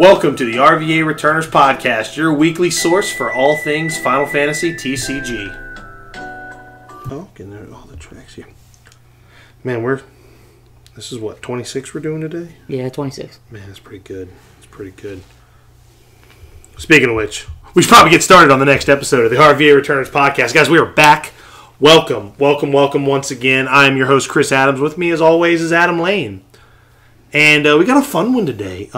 Welcome to the RVA Returners Podcast, your weekly source for all things Final Fantasy TCG. Oh, getting there, all the tracks here. Man, this is what, 26 we're doing today? Yeah, 26. Man, that's pretty good. It's pretty good. Speaking of which, we should probably get started on the next episode of the RVA Returners Podcast. Guys, we are back. Welcome once again. I am your host, Chris Adams. With me, as always, is Adam Lane. And we got a fun one today.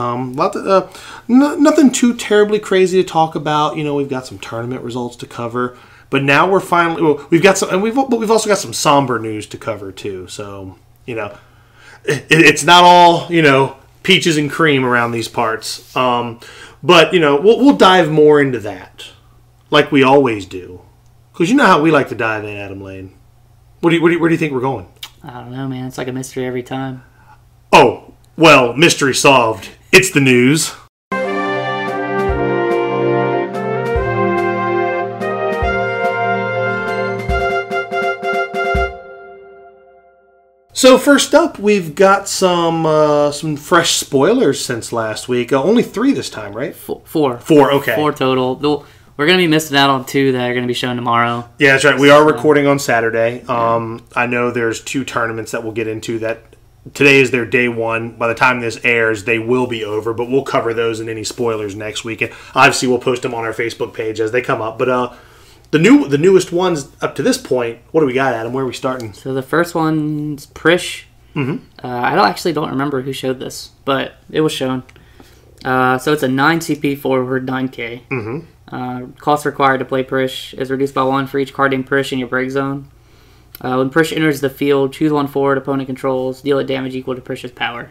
Nothing too terribly crazy to talk about. You know, we've got some tournament results to cover, but now we're finally we've also got some somber news to cover too. So you know, it's not all peaches and cream around these parts. But you know, we'll dive more into that, like we always do, because you know how we like to dive in, Adam Lane. Where do you think we're going? I don't know, man. It's like a mystery every time. Oh. Well, mystery solved. It's the news. So first up, we've got some fresh spoilers since last week. Only 3 this time, right? 4. 4, okay. 4 total. We're going to be missing out on 2 that are going to be shown tomorrow. Yeah, that's right. We are recording on Saturday. I know there's 2 tournaments that we'll get into that... Today is their day one. By the time this airs, they will be over, but we'll cover those and any spoilers next week. And obviously, we'll post them on our Facebook page as they come up. But the newest ones up to this point, what do we got, Adam? Where are we starting? So the first one's Prish. Mm-hmm. I don't remember who showed this, but it was shown. So it's a 9 CP forward 9K. Mm-hmm. Cost required to play Prish is reduced by 1 for each card named Prish in your break zone. When Prish enters the field, choose one forward opponent controls, deal a damage equal to Prish's power.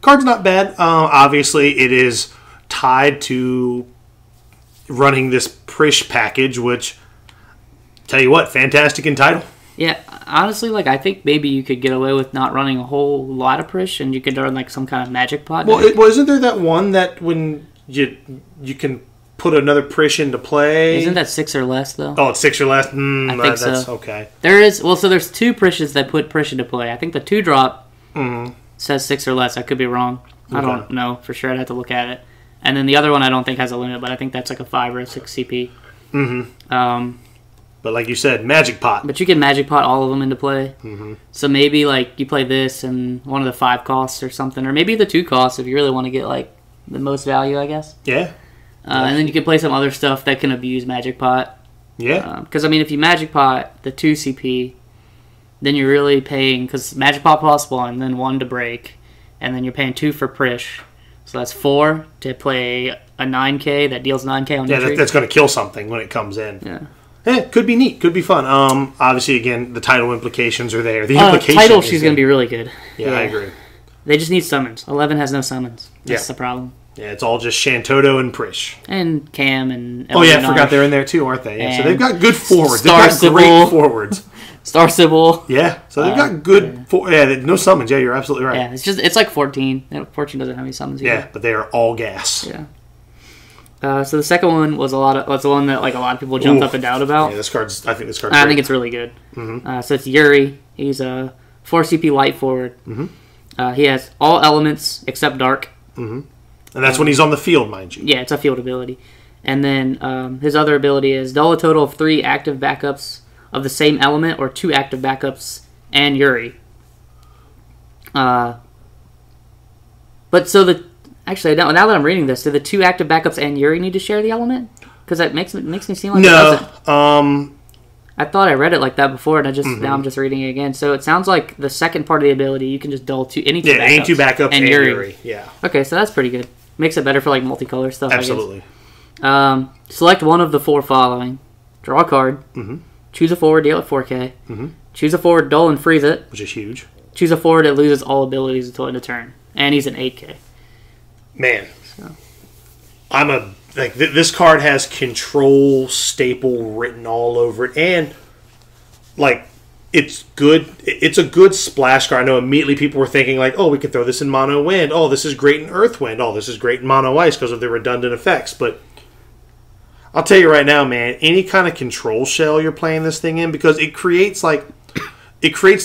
Card's not bad. Obviously, it is tied to running this Prish package, which, tell you what, fantastic in title. Yeah, honestly, I think maybe you could get away with not running a whole lot of Prish, and you could run, some kind of magic pot. Well, isn't there that one that when you can... put another Prish into play. Isn't that 6 or less, though? Oh, it's 6 or less? I think that's so. Okay. There is... Well, so there's 2 Prishes that put Prish into play. I think the 2-drop says 6 or less. I could be wrong. Okay. I don't know for sure. I'd have to look at it. And then the other one I don't think has a limit, but I think that's a 5 or a 6 CP. Mm-hmm. But like you said, Magic Pot. But you can Magic Pot all of them into play. Mm-hmm. So maybe, you play this and one of the 5 costs or something. Or maybe the 2 costs if you really want to get, the most value, I guess. Yeah. And then you can play some other stuff that can abuse Magic Pot. Yeah. Because, if you Magic Pot the 2 CP, then you're really paying... Because Magic Pot plus 1, then 1 to break, and then you're paying 2 for Prish. So that's 4 to play a 9K that deals 9K on your tree. Yeah, that's going to kill something when it comes in. Yeah. Could be neat. Could be fun. Obviously, again, the title implications are there. The title, she's going to be really good. Yeah, I agree. They just need summons. 11 has no summons. That's the problem. Yeah, it's all just Shantotto and Prish. And Cam and... Elvin I forgot they're in there too, aren't they? Yeah, so they've got good forwards. They've got great forwards. Star Sybil. Yeah, so they've got good... no summons. Yeah, you're absolutely right. Yeah, it's 14. 14 doesn't have any summons either. Yeah, but they are all gas. Yeah. So the second one was that's the one that a lot of people jumped up and down about. Yeah, I think this card's great. I think it's really good. Mm-hmm. So it's Yuri. He's a 4 CP light forward. Mm-hmm. He has all elements except dark. Mm-hmm. And that's when he's on the field, mind you. Yeah, it's a field ability. And then his other ability is deal a total of 3 active backups of the same element or 2 active backups and Yuri. Now that I'm reading this, do the 2 active backups and Yuri need to share the element? Because that makes me seem like it doesn't. I thought I read it like that before, and now I'm just reading it again. So it sounds like the second part of the ability, you can just dull any two backups and Yuri. Yeah. Okay, so that's pretty good. Makes it better for multicolor stuff. Absolutely. I guess. Select one of the 4 following: draw a card, choose a forward, deal it 4K, choose a forward, dull and freeze it, which is huge. Choose a forward, it loses all abilities until end of turn, and he's an 8K. Man, so. This card has control staple written all over it, and it's good. It's a good splash card. I know immediately people were thinking we could throw this in mono wind. Oh, this is great in earth wind. Oh, this is great in mono ice because of the redundant effects. But I'll tell you right now, man, any kind of control shell you're playing this thing in, because it creates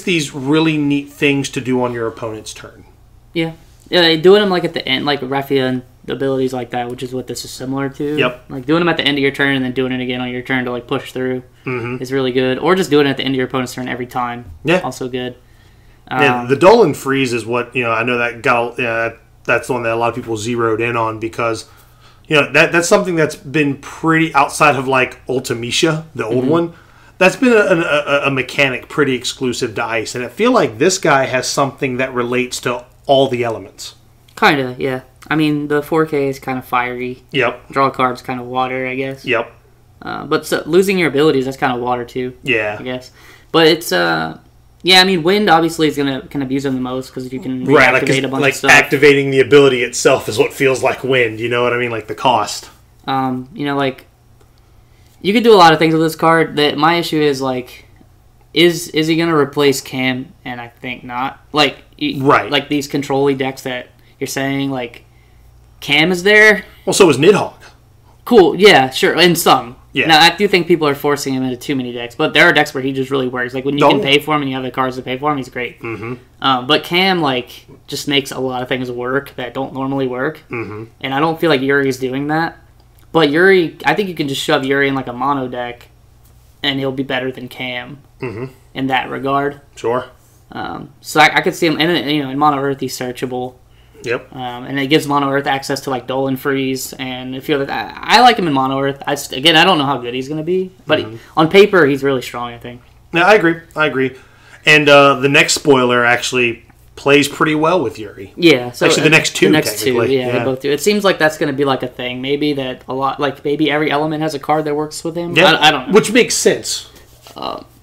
these really neat things to do on your opponent's turn. Yeah, doing them at the end, like Raphia and abilities like that, which is what this is similar to. Yep. Like doing them at the end of your turn and then doing it again on your turn to like push through is really good. Or just doing it at the end of your opponent's turn every time. Yeah. Also good. Yeah, the Dolan Freeze is what, you know, I know that got, that's the one that a lot of people zeroed in on because, you know, that's something that's been pretty outside of like Ultimisha, the old one. That's been a mechanic pretty exclusive to Ice, and I feel like this guy has something that relates to all the elements. Kind of, yeah. I mean, the 4K is kind of fiery. Yep. Draw card's kind of water, I guess. Yep. But so, losing your abilities, that's kind of water too. Yeah. I guess. But it's, yeah, I mean, Wind obviously is going to kind of abuse them the most because you can reactivate a bunch of stuff. Activating the ability itself is what feels like Wind, you know what I mean? Like the cost. You know, like... You could do a lot of things with this card. That my issue is like, is he gonna replace Cam? And I think not. Like, like these control-y decks that you're saying, like Cam is there. Well, so is Nidhogg. Cool. Yeah, sure. In some. Yeah. Now I do think people are forcing him into too many decks, but there are decks where he just really works. Like when you can pay for him and you have the cards to pay for him, he's great. But Cam like just makes a lot of things work that don't normally work, and I don't feel like Yuri's doing that. But Yuri, I think you can just shove Yuri in like a mono deck, and he'll be better than Cam in that regard. Sure. So I could see him, and you know, in Mono Earth he's searchable. Yep. And it gives Mono Earth access to like Dolan Freeze and a few other. I like him in Mono Earth. Again, I don't know how good he's going to be, but on paper he's really strong, I think. Yeah, I agree. I agree. And the next spoiler actually plays pretty well with Yuri. Yeah. So actually, the next two, yeah, they both do. It seems like that's going to be like a thing. Maybe that a lot, like maybe every element has a card that works with him. Yeah, I don't know. Which makes sense.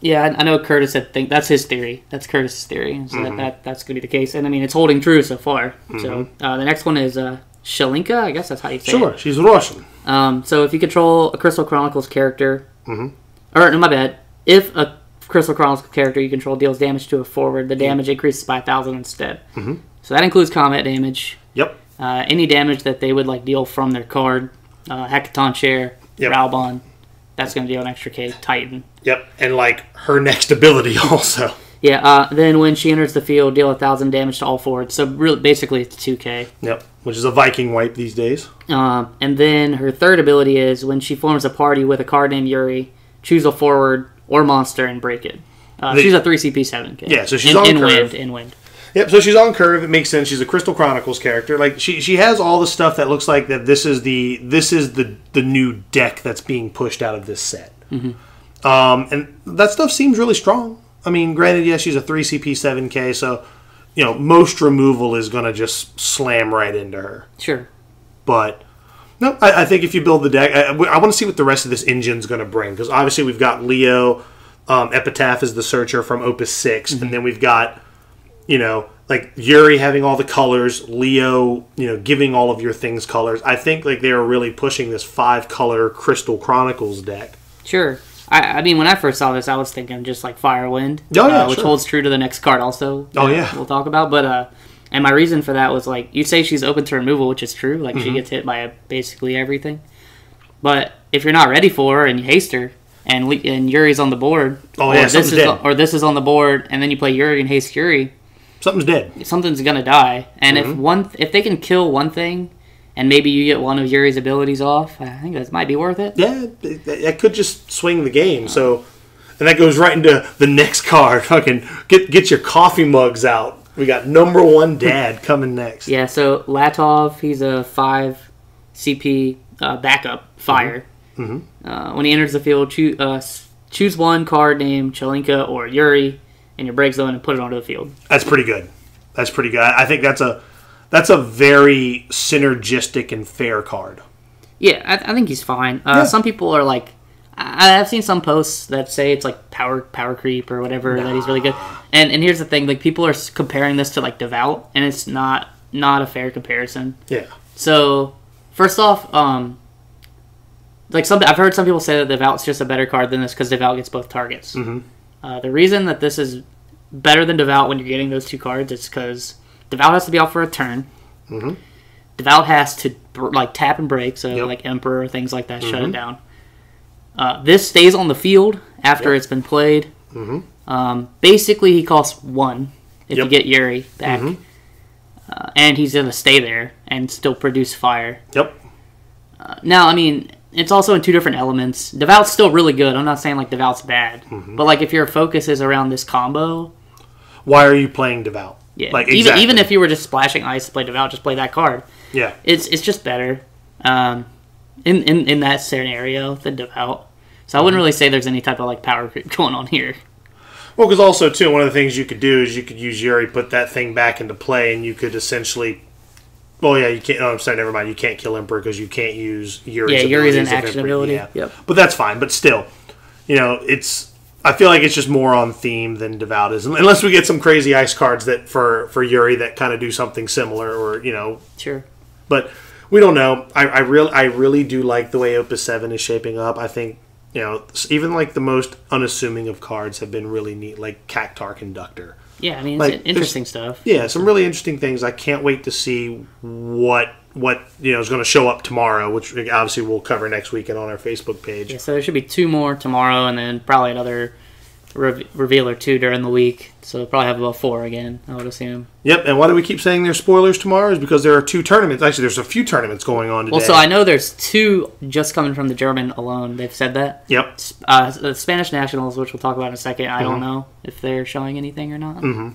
Yeah, I know Curtis had think that's his theory. That's Curtis's theory. So that's going to be the case. And I mean, it's holding true so far. So the next one is Shelinka. I guess that's how you say it. Sure, she's Russian. So if you control a Crystal Chronicles character, or no, my bad, if a Crystal Chronicles character you control deals damage to a forward, the damage increases by 1,000 instead. So that includes combat damage. Yep. Any damage that they would like deal from their card, Hecaton Chair, Raubon, that's going to deal an extra K. Titan. Yep. And like her next ability also. Yeah. Then when she enters the field, deal 1,000 damage to all forwards. So really, basically, it's 2K. Yep. Which is a Viking wipe these days. And then her third ability is when she forms a party with a card named Yuri, choose a forward or monster and break it. She's a 3CP 7K. Yeah, so she's on curve. In wind. Yep, so she's on curve. It makes sense. She's a Crystal Chronicles character. Like she has all the stuff that looks like that. This is the new deck that's being pushed out of this set. And that stuff seems really strong. I mean, granted, yes, she's a 3CP 7K, so you know most removal is going to just slam right into her. Sure, but. No, I think if you build the deck, I want to see what the rest of this engine's going to bring. Because obviously we've got Leo, Epitaph is the Searcher from Opus 6, and then we've got, you know, like Yuri having all the colors, Leo, you know, giving all of your things colors. I think like they are really pushing this 5-color Crystal Chronicles deck. Sure. I mean, when I first saw this, I was thinking just like Firewind, which holds true to the next card also. Oh yeah, we'll talk about, but. And my reason for that was, like, you say she's open to removal, which is true. Like, she gets hit by basically everything. But if you're not ready for her and you haste her, and Yuri's on the board, this is on the board, and then you play Yuri and haste Yuri, something's dead. Something's gonna die. And if they can kill one thing, and maybe you get one of Yuri's abilities off, I think that might be worth it. Yeah, that could just swing the game. So, and that goes right into the next card. Fucking get your coffee mugs out. We got number one dad coming next. Yeah, so Latov, he's a 5CP backup fire. When he enters the field, choose one card named Chelinka or Yuri in your break zone and put it onto the field. That's pretty good. That's pretty good. I think that's a very synergistic and fair card. Yeah, I think he's fine. Some people are like, I've seen some posts that say it's like power creep or whatever, that he's really good. And here's the thing, like people are comparing this to like Devout, and it's not a fair comparison. Yeah. So first off, like I've heard some people say that Devout's just a better card than this because Devout gets both targets. The reason that this is better than Devout when you're getting those two cards is because Devout has to be out for a turn. Devout has to like tap and break, so like Emperor, things like that, shut it down. This stays on the field after it's been played. Basically, he costs 1 if you get Yuri back. and he's going to stay there and still produce fire. Yep. Now, I mean, it's also in two different elements. Devout's still really good. I'm not saying, like, Devout's bad. Mm-hmm. But, like, if your focus is around this combo... Why are you playing Devout? Yeah. Like, exactly. Even if you were just splashing ice to play Devout, just play that card. Yeah. It's just better in that scenario than Devout. So I wouldn't really say there's any type of, like, power creep going on here. Well, because also, too, one of the things you could do is you could use Yuri, put that thing back into play, and you could essentially... Well, yeah, you can't... Oh, I'm sorry, never mind. You can't kill Emperor because you can't use Yuri's ability. Yeah, Yuri's an action ability. Yeah. Yep. But that's fine. But still, you know, it's... I feel like it's just more on theme than Devout is. Unless we get some crazy ice cards that for Yuri that kind of do something similar or, you know... Sure. But we don't know. I really do like the way Opus 7 is shaping up. I think... You know, even like the most unassuming of cards have been really neat, like Cactar Conductor. Yeah, I mean, like, it's interesting stuff. Yeah, some really interesting things. I can't wait to see what you know is going to show up tomorrow, which obviously we'll cover next weekend on our Facebook page. Yeah, so there should be 2 more tomorrow, and then probably another reveal or 2 during the week. So we'll probably have about 4 again, I would assume. Yep, and why do we keep saying there's spoilers tomorrow? Is because there are 2 tournaments. Actually, there's a few tournaments going on today. Well, so I know there's 2 just coming from the German alone. They've said that. Yep. The Spanish Nationals, which we'll talk about in a second. I don't know if they're showing anything or not. Mm-hmm.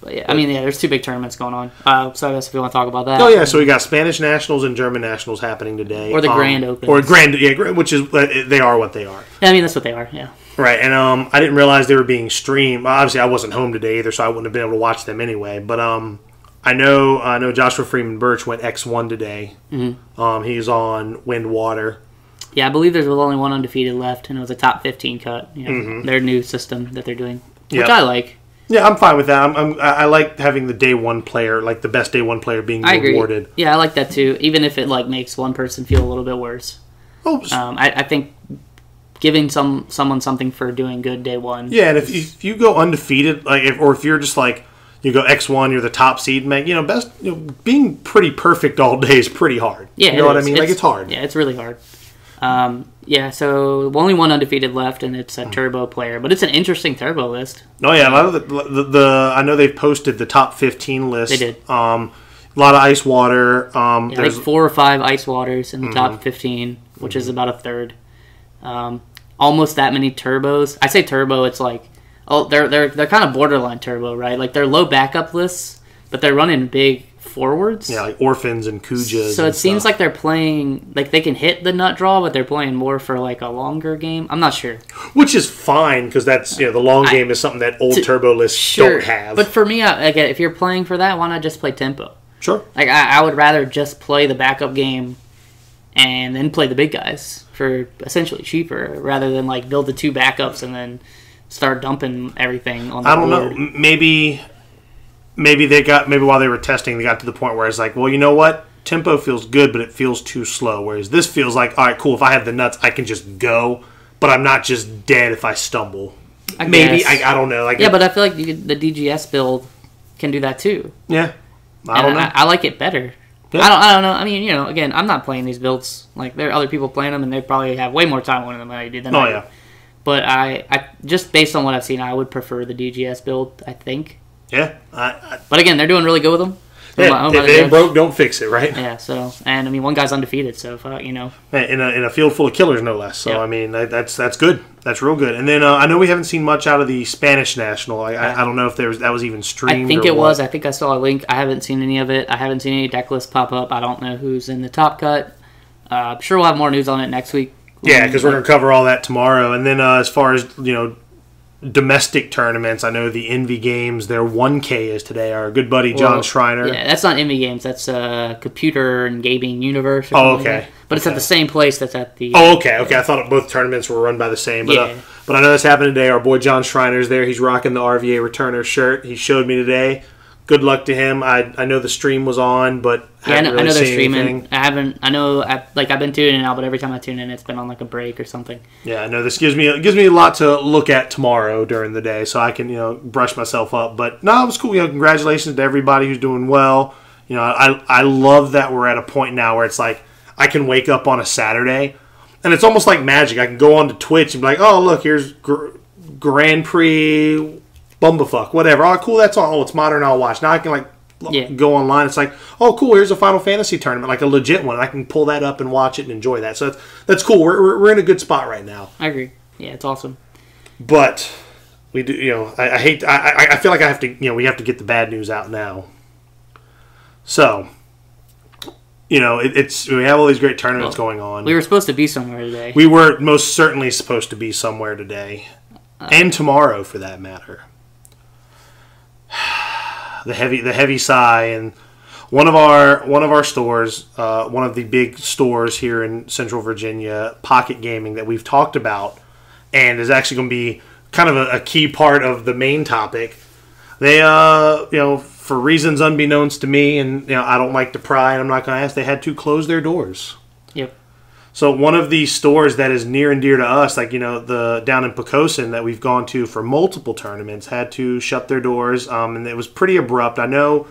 But yeah, I mean, yeah, there's 2 big tournaments going on. So I guess if you want to talk about that. Oh, yeah, so we got Spanish Nationals and German Nationals happening today. Or the Grand Open. Or Grand, yeah, which is, they are what they are. Yeah, I mean, that's what they are, yeah. Right, and I didn't realize they were being streamed. Obviously, I wasn't home today either, so I wouldn't have been able to watch them anyway. But I know Joshua Freeman Birch went X1 today. Mm-hmm. He's on Wind Water. Yeah, I believe there's only one undefeated left, and it was a top 15 cut. You know, their new system that they're doing, which I like. Yeah, I'm fine with that. I like having the day one player, like the best day one player, being rewarded. Yeah, I like that too. Even if it like makes one person feel a little bit worse. Oh, I think. Giving someone something for doing good day one. Yeah, and if you go undefeated, like if you're just like you go X1, you're the top seed, man. You know, best being pretty perfect all day is pretty hard. Yeah, you know what I mean. Like it's hard. Yeah, it's really hard. Yeah, so only one undefeated left, and it's a turbo player, but it's an interesting turbo list. Oh yeah, a lot of the I know they've posted the top 15 list. They did. A lot of ice water. Yeah, there's like 4 or 5 ice waters in the top 15, which is about 1/3. Almost that many turbos. I say turbo, it's like they're kind of borderline turbo, right? Like they're low backup lists, but they're running big forwards. Yeah, like orphans and kujas. So it seems like they're playing like they can hit the nut draw, but they're playing more for like a longer game. I'm not sure. Which is fine because that's the long game is something that old turbo lists don't have. But for me, again, if you're playing for that, why not just play tempo? Sure. Like I would rather just play the backup game and then play the big guys for essentially cheaper rather than like build the 2 backups and then start dumping everything on the board. I don't know. Maybe they got while they were testing they got to the point where it's like, well, you know what? Tempo feels good, but it feels too slow. Whereas this feels like, all right, cool, if I have the nuts, I can just go, but I'm not just dead if I stumble. I don't know. Like yeah, but I feel like the DGS build can do that too. Yeah. I don't know. I like it better. Yeah. I don't know. I mean, you know, again, I'm not playing these builds. Like, there are other people playing them, and they probably have way more time on them than I do. Yeah. But I just based on what I've seen, I would prefer the DGS build, I think. Yeah. But again, they're doing really good with them. Yeah, if it ain't broke, don't fix it, right? Yeah, so, and I mean, one guy's undefeated, so, you know. In a field full of killers, no less. So, yeah. I mean, that's good. That's real good. And then I know we haven't seen much out of the Spanish National. I don't know if that was even streamed. I think it was. I think I saw a link. I haven't seen any of it. I haven't seen any deck lists pop up. I don't know who's in the top cut. I'm sure we'll have more news on it next week. Yeah, because we're going to cover all that tomorrow. And then as far as, you know, domestic tournaments. I know the Envy Games, their 1K is today. Our good buddy John Schreiner. Yeah, that's not Envy Games. That's Computer and Gaming Universe. Oh, okay. Like but it's at the same place that's at the... Oh, okay. Okay, I thought both tournaments were run by the same. But, yeah. But I know that's happening today. Our boy John Schreiner's there. He's rocking the RVA Returner shirt. He showed me today. Good luck to him. I know the stream was on, but I know they're streaming. Anything. I've been tuning out, but every time I tune in, it's been on like a break or something. Yeah, I know this gives me a lot to look at tomorrow during the day, so I can brush myself up. But no, it was cool. You know, congratulations to everybody who's doing well. You know, I love that we're at a point now where it's like I can wake up on a Saturday, and it's almost like magic. I can go on to Twitch and be like, oh look, here's Grand Prix. Bumbafuck, whatever. Oh, cool, that's on. Oh, it's modern, I'll watch. Now I can, like, go online. It's like, oh, cool, here's a Final Fantasy tournament, like a legit one. I can pull that up and watch it and enjoy that. So that's cool. We're in a good spot right now. I agree. Yeah, it's awesome. But we do, you know, I feel like I have to, you know, we have to get the bad news out now. So, you know, we have all these great tournaments going on. We were supposed to be somewhere today. We were most certainly supposed to be somewhere today. And tomorrow, for that matter. The heavy sigh, and one of our stores, one of the big stores here in Central Virginia, Pocket Gaming, that we've talked about, and is actually going to be kind of a key part of the main topic. They, you know, for reasons unbeknownst to me, and you know, I don't like to pry, and I'm not going to ask. They had to close their doors. Yep. So one of the stores that is near and dear to us, like, you know, the down in Pocosin that we've gone to for multiple tournaments, had to shut their doors, and it was pretty abrupt. I know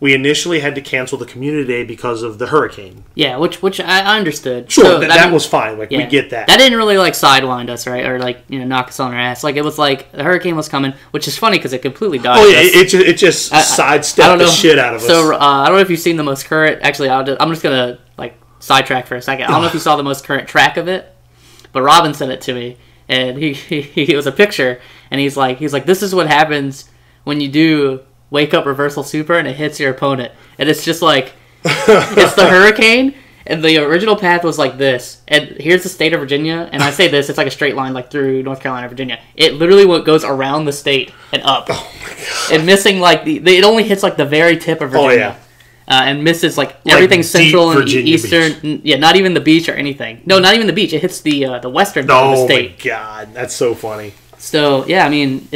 we initially had to cancel the community day because of the hurricane. Yeah, which I understood. Sure, so, that was fine. Like, yeah, we get that. That didn't really like sideline us, right, or like, you know, knock us on our ass. Like, it was like the hurricane was coming, which is funny because it completely dodged. Oh yeah, it just sidestepped the shit out of us. So I don't know if you've seen the most current. Actually, I'm just gonna like sidetrack for a second. I don't know if you saw the most current track of it, but Robin sent it to me, and he it was a picture, and he's like, this is what happens when you do wake up reversal super and it hits your opponent, and it's just like it's the hurricane, and the original path was like this, and here's the state of Virginia, and I say this, it's like a straight line like through North Carolina, Virginia. It literally goes around the state and up. Oh my God. And missing like it only hits like the very tip of Virginia. Oh yeah. And misses like everything central and eastern. Yeah, not even the beach or anything. No, not even the beach. It hits the western part of the state. Oh my God, that's so funny. So yeah, I mean,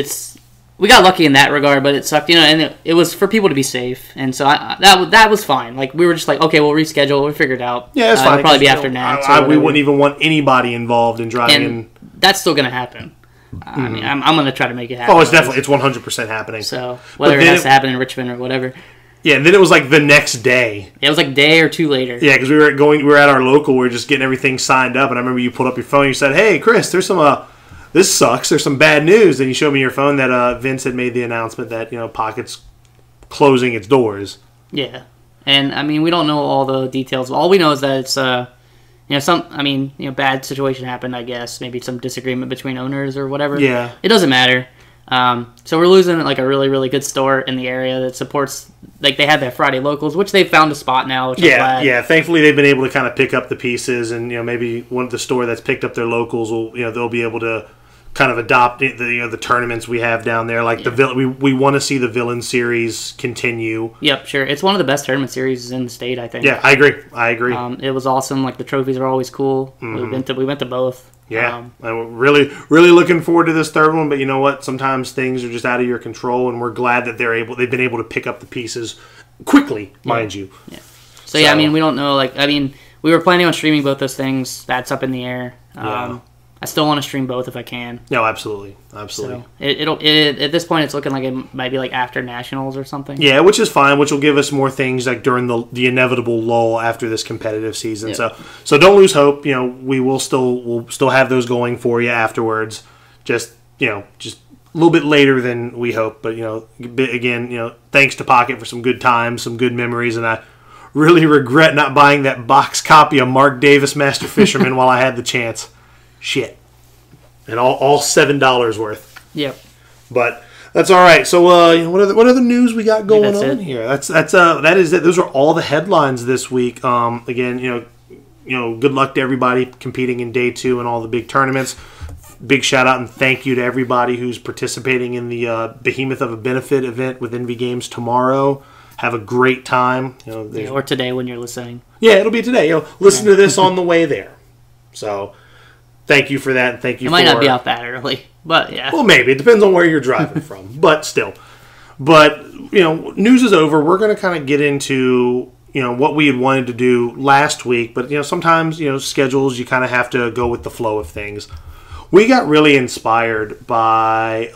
we got lucky in that regard, but it sucked, you know. And it was for people to be safe, and so that was fine. Like, we were just like, okay, we'll reschedule. We'll figure it out. Yeah, it's fine. It'll probably be after NACS. We wouldn't even want anybody involved in driving. And that's still gonna happen. I mean, I'm gonna try to make it happen. Oh, it's definitely 100% happening. So whether it has to happen in Richmond or whatever. Yeah, and then it was like the next day. Yeah, it was like a day or two later. Yeah, because we were at our local. We were just getting everything signed up, and I remember you pulled up your phone. And you said, "Hey, Chris, there's some this sucks. There's some bad news." And you showed me your phone that Vince had made the announcement that, you know, Pocket's closing its doors. Yeah, and I mean, we don't know all the details. All we know is that it's you know, bad situation happened. I guess maybe some disagreement between owners or whatever. Yeah, it doesn't matter. So we're losing like a really, really good store in the area that supports, like, they had their Friday locals, which they found a spot now, which I'm glad. Yeah, thankfully they've been able to kind of pick up the pieces, and, you know, maybe one of the store that's picked up their locals will, you know, they'll be able to kind of adopt the tournaments we have down there. Like, we want to see the Villain Series continue. Yep, sure. It's one of the best tournament series in the state, I think. Yeah, I agree. It was awesome. Like, the trophies are always cool. Mm-hmm. We went to both. Yeah, I'm really, really looking forward to this third one. But you know what? Sometimes things are just out of your control, and we're glad that they've been able to pick up the pieces quickly, mind you. Yeah. So yeah, I mean, we don't know. Like, I mean, we were planning on streaming both those things. That's up in the air. Yeah. I still want to stream both if I can. No, absolutely, absolutely. So it'll at this point, it's looking like it might be like after Nationals or something. Yeah, which is fine. Which will give us more things like during the inevitable lull after this competitive season. Yeah. So don't lose hope. You know, we'll still have those going for you afterwards. Just, you know, just a little bit later than we hope. But you know, again, you know, thanks to Pocket for some good times, some good memories, and I really regret not buying that box copy of Mark Davis, Master Fisherman, while I had the chance. Shit. And all $7 worth. Yep. But that's all right. So what other news we got going on here? That is it. Those are all the headlines this week. Again, you know, good luck to everybody competing in day 2 and all the big tournaments. Big shout out and thank you to everybody who's participating in the Behemoth of a Benefit event with Envy Games tomorrow. Have a great time. You know, or today when you're listening. Yeah, it'll be today. You know, listen to this on the way there. So thank you for that, and thank you for... It might not be out that early, but yeah. Well, maybe. It depends on where you're driving from, but still. But, you know, news is over. We're going to kind of get into, you know, what we had wanted to do last week, but, you know, sometimes, you know, schedules, you kind of have to go with the flow of things. We got really inspired by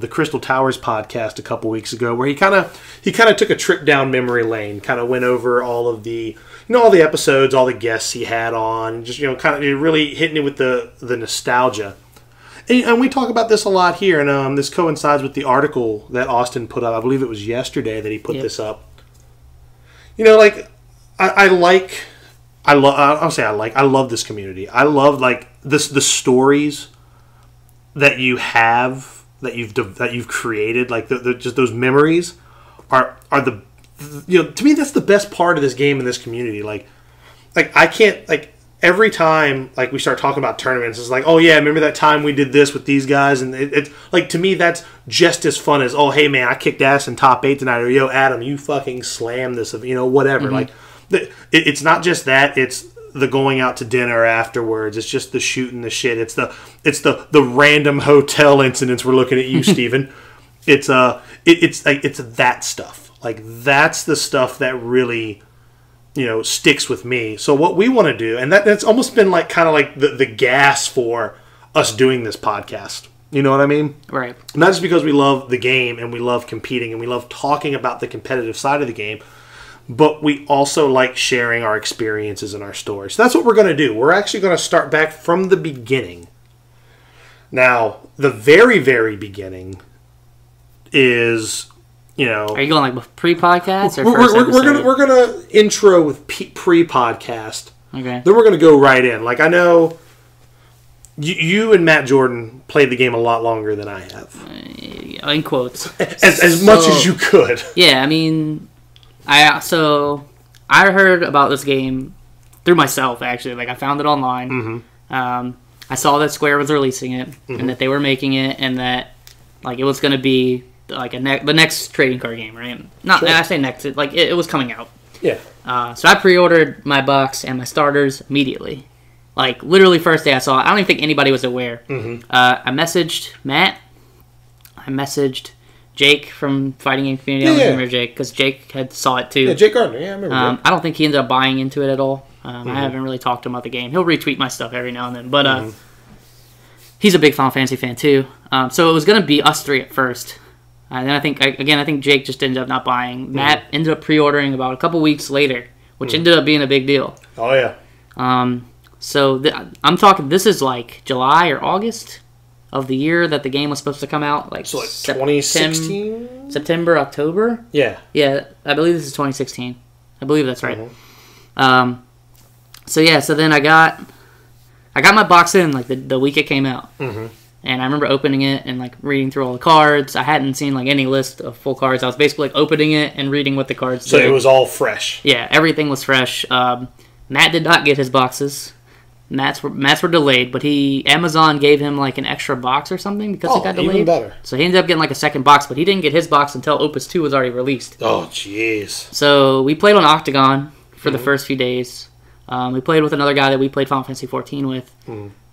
the Crystal Towers podcast a couple weeks ago, where he kind of took a trip down memory lane, kind of went over all of the... You know, all the episodes, all the guests he had on, just, you know, kind of really hitting it with the nostalgia. And we talk about this a lot here, and this coincides with the article that Austin put up. I believe it was yesterday that he put this up. you know, like I love this community. I love like this, the stories that you have, that you've created, like just those memories are the, you know, to me, that's the best part of this game and this community. Like I can't, like every time, like we start talking about tournaments, it's like, oh yeah, remember that time we did this with these guys? And it's like, to me, that's just as fun as, oh, hey man, I kicked ass in top 8 tonight, or yo, Adam, you fucking slammed this, you know, whatever. Mm-hmm. Like it's not just that, it's the going out to dinner afterwards. It's just the shooting the shit. It's the random hotel incidents. We're looking at you, Steven. It's that stuff. Like that's the stuff that really, you know, sticks with me. So what we want to do, and that's almost been like kind of like the gas for us doing this podcast. You know what I mean? Right. Not just because we love the game and we love competing and we love talking about the competitive side of the game, but we also like sharing our experiences and our stories. So that's what we're going to do. We're actually going to start back from the beginning. Now, the very, very beginning is, you know... Are you going like pre-podcast or we're going to intro with pre-podcast. Okay. Then we're going to go right in. Like, I know you and Matt Jordan played the game a lot longer than I have. In quotes. As much as you could. Yeah, I mean... I heard about this game through myself, actually. Like, I found it online. Mm-hmm. I saw that Square was releasing it, mm-hmm. and that they were making it, and that, like, it was going to be, like, the next trading card game, right? Not, sure. I say next. Like, it was coming out. Yeah. So I pre-ordered my box and my starters immediately. Like, literally first day I saw it. I don't even think anybody was aware. Mm-hmm. I messaged Matt. I messaged... Jake from Fighting Game Community. I remember Jake because Jake had saw it too. Yeah, Jake Gardner. Yeah, I remember. I don't think he ended up buying into it at all. I haven't really talked to him about the game. He'll retweet my stuff every now and then, but he's a big Final Fantasy fan too. So it was gonna be us three at first, and then I think Jake just ended up not buying. Mm-hmm. Matt ended up pre-ordering about a couple weeks later, which ended up being a big deal. Oh yeah. I'm talking. This is like July or August of the year that the game was supposed to come out, like, so like 2016, September, October. Yeah, I believe this is 2016. I believe that's right. Mm-hmm. So then I got my box in like the week it came out, mm-hmm. and I remember opening it and like reading through all the cards. I hadn't seen like any list of full cards. I was basically like opening it and reading what the cards. So it was all fresh. Yeah, everything was fresh. Matt did not get his boxes. Mats were delayed, but Amazon gave him like an extra box or something because it got delayed. Even better. So he ended up getting like a second box, but he didn't get his box until Opus 2 was already released. Oh, jeez. So we played on Octagon for the first few days. We played with another guy that we played Final Fantasy 14 with,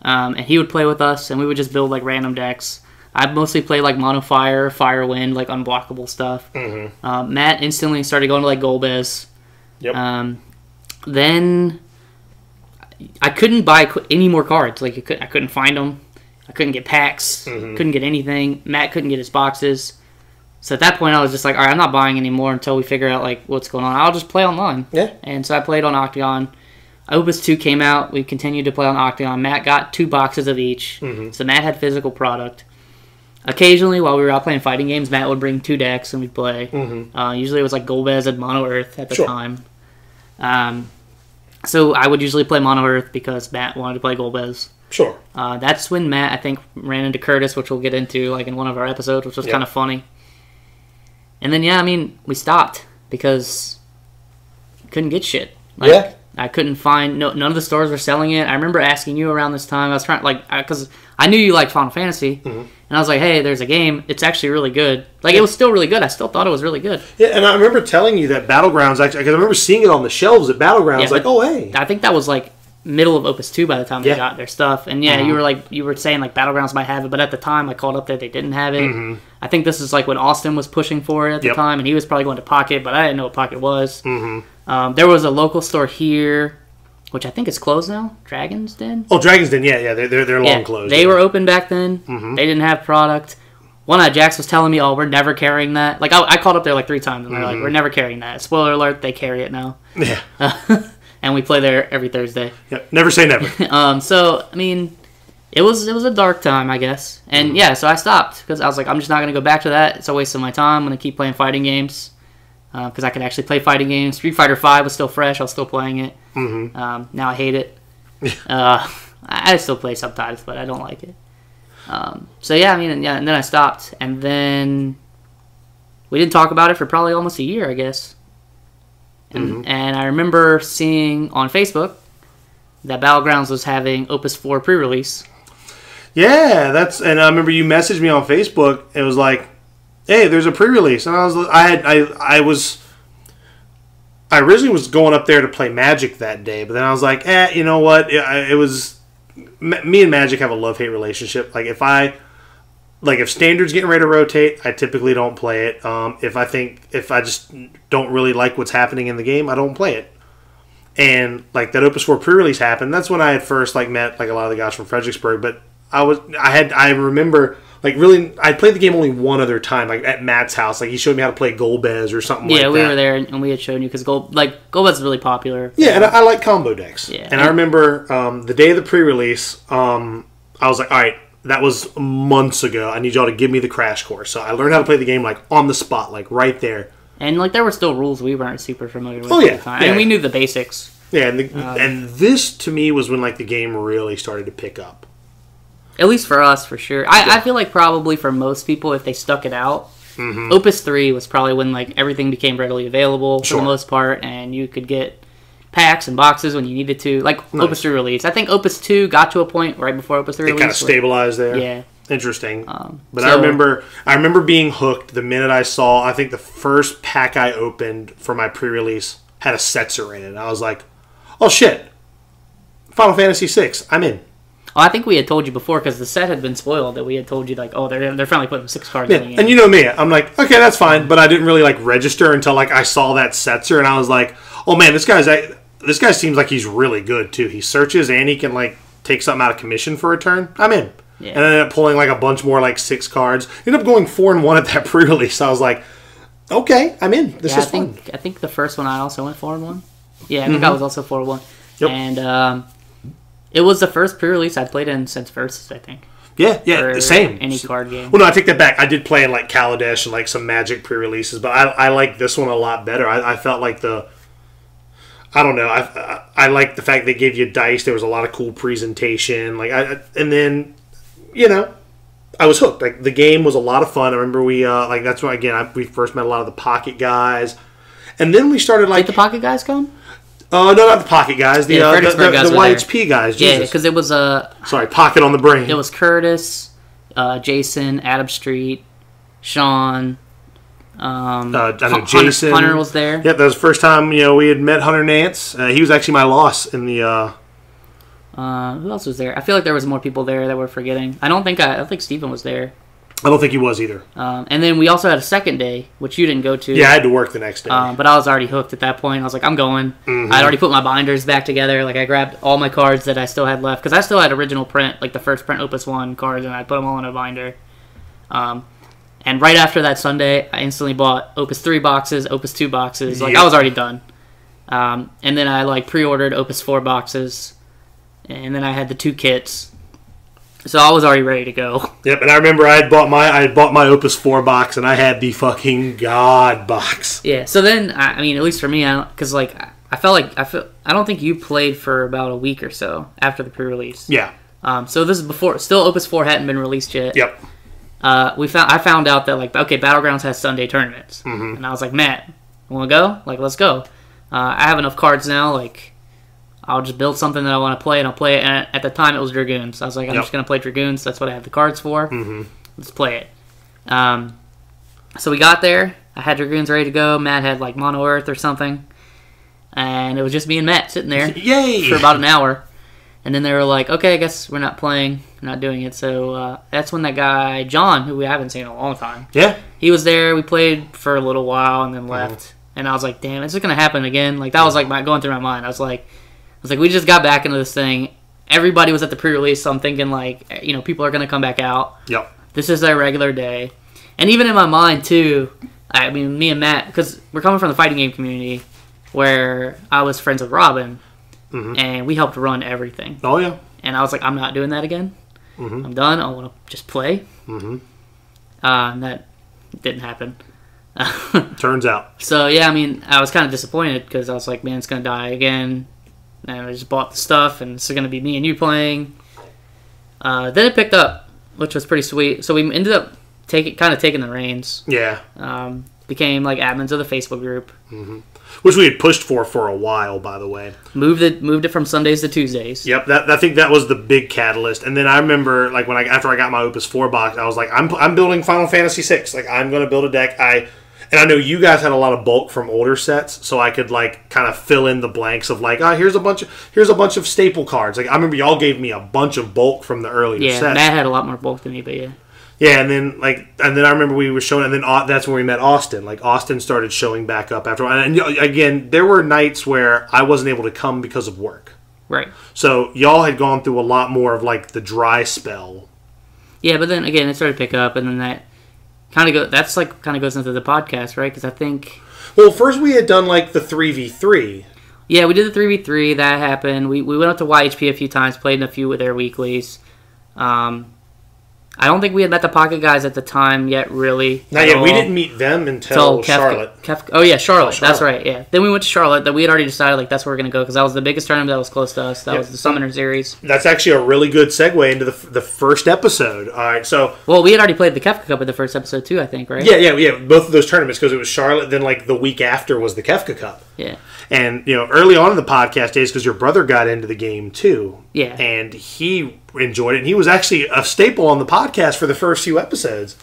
and he would play with us, and we would just build like random decks. I'd mostly play like Mono Fire, Firewind, like unblockable stuff. Mm-hmm. Matt instantly started going to like Golbez. Yep. Then I couldn't buy any more cards. Like I couldn't find them. I couldn't get packs. Mm-hmm. Couldn't get anything. Matt couldn't get his boxes. So at that point, I was just like, all right, I'm not buying anymore until we figure out like what's going on. I'll just play online. Yeah. And so I played on Octagon. Opus 2 came out. We continued to play on Octagon. Matt got 2 boxes of each. Mm-hmm. So Matt had physical product. Occasionally, while we were out playing fighting games, Matt would bring 2 decks and we'd play. Mm-hmm. Usually it was like Golbez and Mono Earth at the time. So I would usually play Mono Earth because Matt wanted to play Golbez. Sure. That's when Matt, I think, ran into Curtis, which we'll get into like in one of our episodes, which was kind of funny. And then, we stopped because I couldn't get shit. Like, I couldn't find... none of the stores were selling it. I remember asking you around this time. I was trying... like, because I knew you liked Final Fantasy. Mm-hmm. And I was like, hey, there's a game. It's actually really good. Like, it was still really good. I still thought it was really good. Yeah, and I remember telling you that Battlegrounds... actually, because I remember seeing it on the shelves at Battlegrounds. Yeah, like, oh, hey. I think that was, like, middle of Opus 2 by the time they got their stuff. And, you were saying, like, Battlegrounds might have it. But at the time, I called up there. They didn't have it. Mm-hmm. I think this is, like, when Austin was pushing for it at the time. And he was probably going to Pocket. But I didn't know what Pocket was. Mm-hmm. There was a local store here, which I think is closed now. Dragon's Den. Oh, Dragon's Den. Yeah. They're long closed. They were open back then. Mm-hmm. They didn't have product. One Eye Jax was telling me, "Oh, we're never carrying that." Like I called up there like 3 times, and they're like, "We're never carrying that." Spoiler alert: they carry it now. Yeah. And we play there every Thursday. Yep. Never say never. So I mean, it was a dark time, I guess. And so I stopped because I was like, I'm just not gonna go back to that. It's a waste of my time. I'm gonna keep playing fighting games. because I could actually play fighting games. Street Fighter V was still fresh. I was still playing it. Mm-hmm. Now I hate it. I still play sometimes, but I don't like it. So yeah, I mean, yeah, and then I stopped, and then we didn't talk about it for probably almost a year, I guess. And, mm-hmm. and I remember seeing on Facebook that Battlegrounds was having Opus 4 pre-release. Yeah, that's, and I remember you messaged me on Facebook. It was like, "Hey, there's a pre-release," and I originally was going up there to play Magic that day, but then I was like, you know what? It was, me and Magic have a love-hate relationship. Like if Standard's getting ready to rotate, I typically don't play it. If I just don't really like what's happening in the game, I don't play it. And like that Opus 4 pre-release happened. That's when I had first met a lot of the guys from Fredericksburg, but I remember I played the game only one other time, at Matt's house. He showed me how to play Golbez or something like that. Yeah, we were there, and we had shown you, because Golbez is really popular. Yeah, and I like combo decks. Yeah. And I remember the day of the pre-release, I was like, all right, that was months ago. I need y'all to give me the crash course. So I learned how to play the game, on the spot, right there. And, there were still rules we weren't super familiar with at the time. Yeah. And we knew the basics. Yeah, and this, to me, was when, the game really started to pick up. At least for us, for sure. I feel probably for most people, if they stuck it out, mm-hmm. Opus 3 was probably when everything became readily available for the most part, and you could get packs and boxes when you needed to. Nice. Opus 3 release. I think Opus 2 got to a point right before Opus 3 release. It kind of stabilized there. Yeah. Interesting. I remember being hooked the minute I saw, I think the first pack I opened for my pre-release had a Setzer in it. I was like, oh shit, Final Fantasy VI, I'm in. Oh, I think we had told you before, because the set had been spoiled, that we had told you, they're finally putting 6 cards in the game. And you know me. I'm like, okay, that's fine. But I didn't really, register until, I saw that Setzer, and I was like, oh, man, this guy seems like he's really good, too. He searches, and he can, take something out of commission for a turn. I'm in. Yeah. And I ended up pulling, a bunch more, 6 cards. Ended up going 4-1 at that pre-release. I was like, okay, I'm in. This is fun. I think the first one I also went 4-1. Yeah, I think I was also 4-1. Yep. And, it was the first pre-release I'd played in since Versus, I think. Yeah, same. Any card game. Well, no, I take that back. I did play in, Kaladesh and, some Magic pre-releases, but I like this one a lot better. I felt I don't know. I like the fact they gave you dice. There was a lot of cool presentation. And then, I was hooked. The game was a lot of fun. I remember we, that's when, again, we first met a lot of the Pocket guys. And then we started, Did the Pocket guys come? No, not the Pocket guys. The YHP guys. Jesus. Yeah, because it was a... Sorry, Pocket on the brain. It was Curtis, Jason, Adam Street, Sean. I know Jason. Hunter was there. Yep, that was the first time we had met Hunter Nance. He was actually my loss in the... who else was there? I feel there was more people there that we're forgetting. I don't think Stephen was there. I don't think he was either. And then we also had a second day, which you didn't go to. Yeah, I had to work the next day. But I was already hooked at that point. I was like, I'm going. Mm-hmm. I'd already put my binders back together. I grabbed all my cards that I still had left. Because I still had original print, the first print Opus 1 cards, and I put them all in a binder. And right after that Sunday, I instantly bought Opus 3 boxes, Opus 2 boxes. Yep. I was already done. And then I, pre-ordered Opus 4 boxes. And then I had the 2 kits. So I was already ready to go. Yep, and I remember I had bought my Opus 4 box, and I had the fucking God box. Yeah. So then, I mean, at least for me, because I don't think you played for about a week or so after the pre-release. Yeah. So this is before, still Opus 4 hadn't been released yet. Yep. I found out that Battlegrounds has Sunday tournaments, mm-hmm. and I was like, Matt, you want to go? Let's go. I have enough cards now. I'll just build something that I want to play, and I'll play it. And at the time, it was Dragoons. I was like, I'm just going to play Dragoons. That's what I have the cards for. Mm-hmm. Let's play it. So we got there. I had Dragoons ready to go. Matt had, Mono Earth or something. And it was just me and Matt sitting there for about an hour. And then they were like, okay, I guess we're not playing. We're not doing it. So that's when that guy, John, who we haven't seen in a long time. Yeah. He was there. We played for a little while and then left. Mm-hmm. And I was like, damn, this is going to happen again. That was, going through my mind. I was like, we just got back into this thing. Everybody was at the pre-release, so I'm thinking, people are going to come back out. Yep. This is their regular day. And even in my mind, too, I mean, me and Matt, because we're coming from the fighting game community where I was friends with Robin, mm-hmm. and we helped run everything. Oh, yeah. And I was like, I'm not doing that again. Mm-hmm. I'm done. I want to just play. Mm-hmm. That didn't happen. Turns out. So, yeah, I mean, I was kind of disappointed because I was like, man, it's going to die again. And I just bought the stuff, and it's going to be me and you playing. Then it picked up, which was pretty sweet. So we ended up kind of taking the reins. Yeah. Became like admins of the Facebook group. Mm-hmm. Which we had pushed for a while, by the way. Moved it from Sundays to Tuesdays. Yep, I think that was the big catalyst. And then I remember, like, when after I got my Opus 4 box, I was like, I'm building Final Fantasy VI. Like, I'm going to build a deck. And I know you guys had a lot of bulk from older sets, so I could like kind of fill in the blanks of like, oh, here's a bunch of staple cards. Like I remember y'all gave me a bunch of bulk from the earlier sets. Yeah, Matt had a lot more bulk than me, but yeah. Yeah, and then I remember we were showing, and then that's when we met Austin. Like Austin started showing back up after, and again, there were nights where I wasn't able to come because of work. Right. So y'all had gone through a lot more of like the dry spell. Yeah, but then again, it started to pick up, and then that kind of goes into the podcast, right? Because I think, well, first we had done like the 3v3. Yeah, we did the 3v3. That happened. We went up to YHP a few times, played in a few of their weeklies. I don't think we had met the Pocket Guys at the time yet, really. Not yet. We didn't meet them until Charlotte. Charlotte. That's right, yeah. Then we went to Charlotte. That we had already decided, like, that's where we're going to go, because that was the biggest tournament that was close to us. That was the Summoner Series. That's actually a really good segue into the first episode. All right, so... Well, we had already played the Kefka Cup in the first episode, too, I think, right? Yeah. Both of those tournaments, because it was Charlotte, then, like, the week after was the Kefka Cup. Yeah. And, you know, early on in the podcast days, because your brother got into the game, too. Yeah. And he... enjoyed it, and he was actually a staple on the podcast for the first few episodes.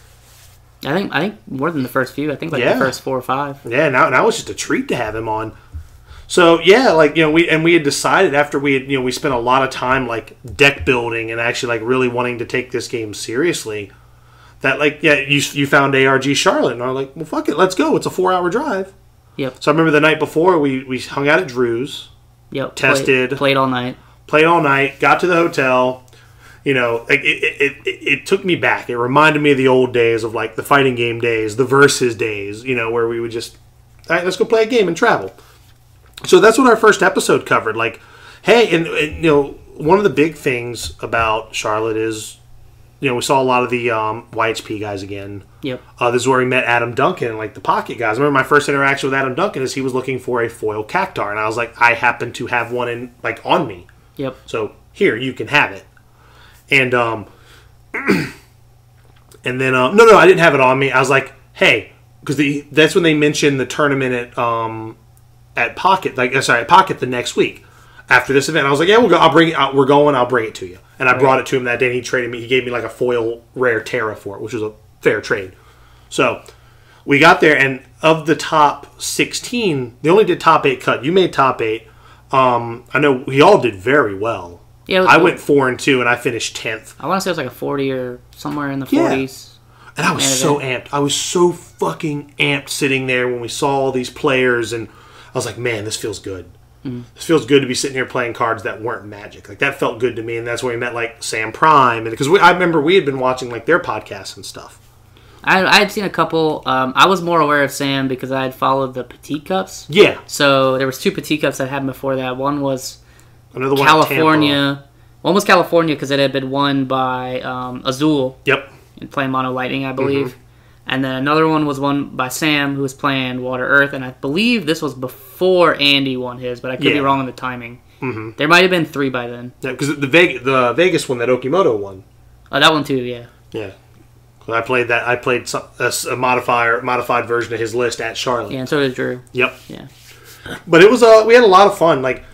I think more than the first few. I think like the first 4 or 5. Yeah, now it's just a treat to have him on. So yeah, like you know, we had decided after we had, you know, we spent a lot of time like deck building and actually like really wanting to take this game seriously. That like yeah, you found ARG Charlotte, and I was like, well, fuck it, let's go. It's a 4-hour drive. Yep. So I remember the night before we hung out at Drew's. Yep. Tested. Played all night. Got to the hotel. You know, it took me back. It reminded me of the old days of, like, the fighting game days, the versus days, you know, where we would just, all right, let's go play a game and travel. So that's what our first episode covered. Like, hey, and you know, one of the big things about Charlotte is, you know, we saw a lot of the YHP guys again. Yep. This is where we met Adam Duncan and, like, the Pocket Guys. I remember my first interaction with Adam Duncan is he was looking for a foil Cactuar, and I was like, I happen to have one in, like, on me. Yep. So, here, you can have it. And and then I didn't have it on me. I was like, hey, because that's when they mentioned the tournament at Pocket, at Pocket the next week after this event. I was like, yeah, we'll go. I'll bring it. We're going. I'll bring it to you. And I brought it to him that day. And he traded me. He gave me like a foil rare Terra for it, which was a fair trade. So we got there, and of the top 16, they only did top 8 cut. You made top 8. I know we all did very well. Yeah, I went 4-2, and I finished 10th. I want to say it was like a 40 or somewhere in the 40s. And I was so amped. I was so fucking amped sitting there when we saw all these players, and I was like, man, this feels good. Mm-hmm. This feels good to be sitting here playing cards that weren't Magic. Like, that felt good to me, and that's where we met, like, Sam Prime. Because I remember we had been watching, like, their podcasts and stuff. I had seen a couple. I was more aware of Sam because I had followed the Petite Cups. Yeah. So there was 2 Petite Cups that happened before that. One was... another one California. One was California because it had been won by Azul. Yep. And playing Mono Lightning, I believe. Mm-hmm. And then another one was won by Sam, who was playing Water Earth. And I believe this was before Andy won his, but I could be wrong on the timing. Mm-hmm. There might have been 3 by then. Yeah, because the Vegas one that Okimoto won. Oh, that one too, yeah. Yeah. I played that. I played a modified version of his list at Charlotte. Yeah, and so did Drew. Yep. Yeah. But it was we had a lot of fun. Like,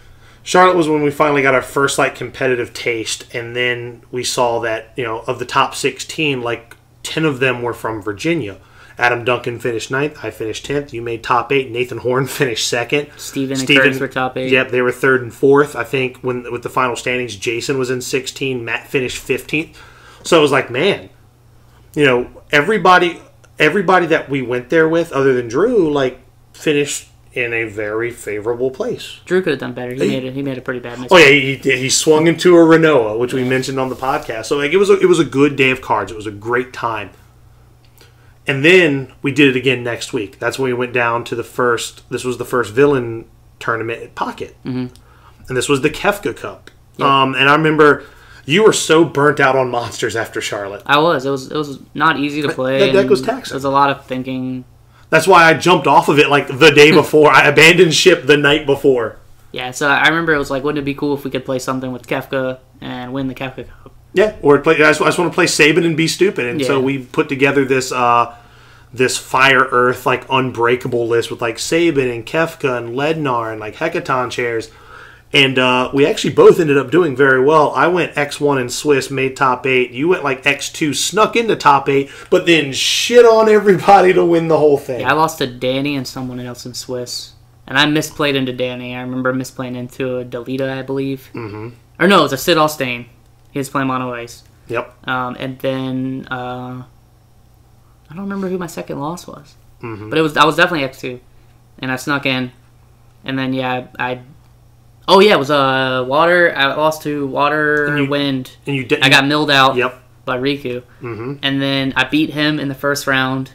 Charlotte was when we finally got our first, like, competitive taste, and then we saw that, you know, of the top 16, like, 10 of them were from Virginia. Adam Duncan finished 9th. I finished 10th. You made top 8. Nathan Horn finished 2nd. Steven and Curtis were top 8. Yep, they were 3rd and 4th. I think with the final standings, Jason was in 16. Matt finished 15th. So it was like, man, you know, everybody that we went there with, other than Drew, like, finished in a very favorable place. Drew could have done better. He made a pretty bad mistake. Oh yeah, he swung into a Renoa, which we mentioned on the podcast. So like it was a good day of cards. It was a great time. And then we did it again next week. That's when we went down to the first villain tournament at Pocket. Mm-hmm. And this was the Kefka Cup. Yep. And I remember you were so burnt out on monsters after Charlotte. I was. It was not easy to play. That deck was taxing. It was a lot of thinking. That's why I jumped off of it like the day before. I abandoned ship the night before. Yeah, so I remember it was like, wouldn't it be cool if we could play something with Kefka and win the Kefka Cup? Yeah, or play, I just want to play Sabin and be stupid. And so we put together this this Fire Earth like unbreakable list with like Sabin and Kefka and Lednar and like Hecaton chairs. And we actually both ended up doing very well. I went X1 in Swiss, made top 8. You went like X2, snuck into top 8, but then shit on everybody to win the whole thing. Yeah, I lost to Danny and someone else in Swiss. And I misplayed into Danny. I remember misplaying into a Delita, I believe. Mm-hmm. Or no, it was a Sid Alstain. He was playing Mono Ace. Yep. And then I don't remember who my second loss was. Mm-hmm. But I was definitely X2. And I snuck in. And then, yeah, oh, yeah, it was Water. I lost to Water and Wind. And you didn't. I got milled out by Riku. Mm-hmm. And then I beat him in the first round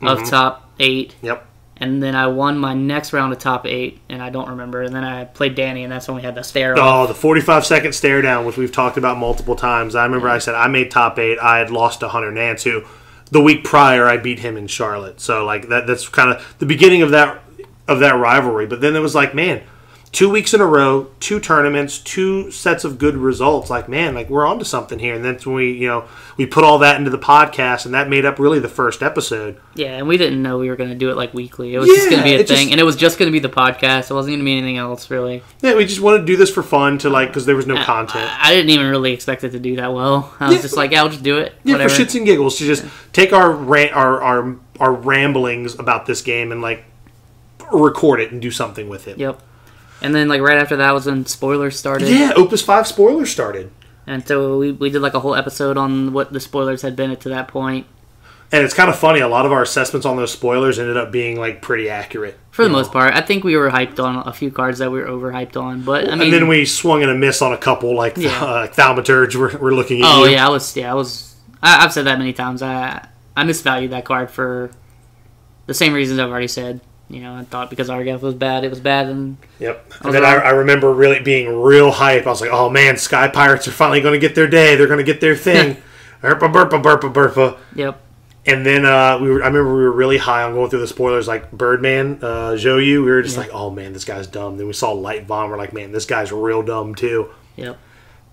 of top 8. Yep. And then I won my next round of top 8, and I don't remember. And then I played Danny, and that's when we had the stare off. Oh, the 45-second stare down, which we've talked about multiple times. I remember I said I made top 8. I had lost to Hunter Nance, who the week prior I beat him in Charlotte. So like that's kind of the beginning of that rivalry. But then it was like, man, 2 weeks in a row, 2 tournaments, 2 sets of good results. Like, man, like we're onto something here. And that's when we put all that into the podcast, and that made up really the first episode. Yeah, and we didn't know we were going to do it like weekly. It was just going to be a thing, and it was just going to be the podcast. It wasn't going to be anything else, really. Yeah, we just wanted to do this for fun to like because there was no content. I didn't even really expect it to do that well. I was just like, I'll just do it. Yeah, whatever. For shits and giggles, to just take our ramblings about this game and like record it and do something with it. Yep. And then, like, right after that was when spoilers started. Yeah, Opus 5 spoilers started. And so we did, like, a whole episode on what the spoilers had been up to that point. And it's kind of funny. A lot of our assessments on those spoilers ended up being, like, pretty accurate. For the most part. I think we were hyped on a few cards that we were overhyped on. But, I mean, and then we swung and a miss on a couple, like Thaumaturge we're looking at. Oh, yeah. I've said that many times. I misvalued that card for the same reasons I've already said. You know, I thought because Argath was bad, it was bad. And then I remember really being real hype. I was like, oh, man, Sky Pirates are finally going to get their day. They're going to get their thing. Burpa, burpa, burpa, burpa. Yep. And then I remember we were really high on going through the spoilers, like Birdman, Joyu. We were just like, oh, man, this guy's dumb. Then we saw Light Bomb. We're like, man, this guy's real dumb, too. Yep.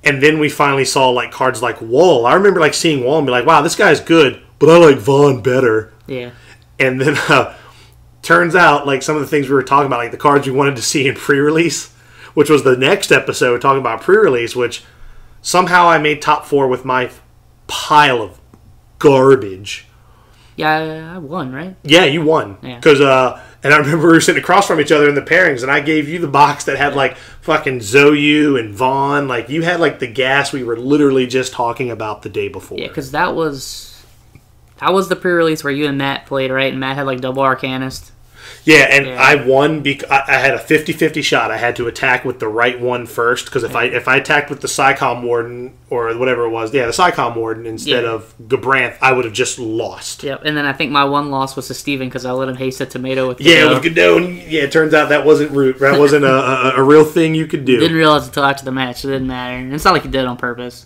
And then we finally saw, like, cards like Wall. I remember, like, seeing Wall and be like, wow, this guy's good, but I like Vaughn better. Yeah. And then... turns out, like, some of the things we were talking about, like the cards we wanted to see in pre-release, which was the next episode talking about pre-release, which somehow I made top 4 with my pile of garbage. Yeah, I won, right? Yeah, you won. Because, and I remember we were sitting across from each other in the pairings, and I gave you the box that had, like, fucking Zoyu and Vaughn. Like, you had, like, the gas we were literally just talking about the day before. Yeah, because that was... That was the pre-release where you and Matt played, right? And Matt had, like, double Arcanist. Yeah, and I won because I had a 50-50 shot. I had to attack with the right one first, because if I attacked with the Psycom Warden or whatever it was, the Psycom Warden instead of Gabranth, I would have just lost. Yep, and then I think my one loss was to Steven because I let him haste a tomato with Godot. Yeah, with Godot. And it turns out that wasn't root. That wasn't a real thing you could do. Didn't realize until after the match. It didn't matter. And it's not like you did it on purpose.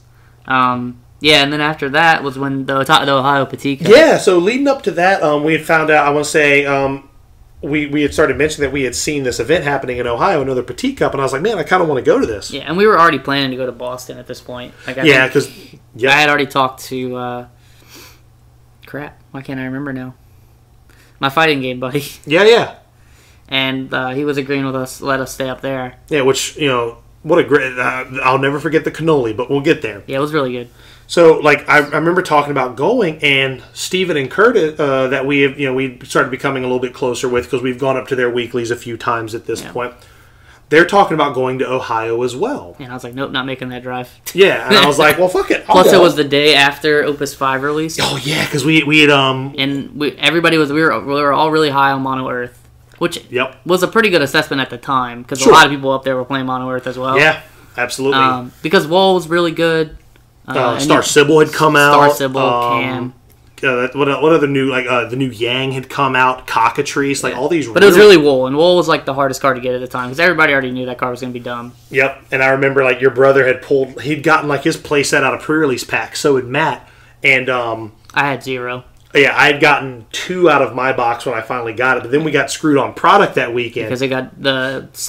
Yeah, and then after that was when the Ohio Petit Cup. Yeah, so leading up to that, we had found out, I want to say, we had started mentioning that we had seen this event happening in Ohio, another Petit Cup, and I was like, man, I kind of want to go to this. Yeah, and we were already planning to go to Boston at this point. Like, I had already talked to, crap, why can't I remember now? My fighting game buddy. Yeah. And he was agreeing with us, let us stay up there. Yeah, which, you know, what a great, I'll never forget the cannoli, but we'll get there. Yeah, it was really good. So, like, I remember talking about going, and Steven and Curtis, that we have, we started becoming a little bit closer with because we've gone up to their weeklies a few times at this point. They're talking about going to Ohio as well. And I was like, nope, not making that drive. Yeah, and I was like, well, fuck it. Plus, it was the day after Opus 5 release. Oh, yeah, because we had, And we were all really high on Mono Earth, which was a pretty good assessment at the time because a lot of people up there were playing Mono Earth as well. Yeah, absolutely. Because Wall was really good. Star Sybil had come out. Star Sybil, Cam. What other new, like, the new Yang had come out, Cockatrice, like all these. But it was really Wool, and Wool was like the hardest card to get at the time because everybody already knew that card was going to be dumb. Yep, and I remember like your brother had pulled, he'd gotten like his playset out of pre-release pack, so had Matt, and I had 0. But yeah, I had gotten two out of my box when I finally got it, but then we got screwed on product that weekend because the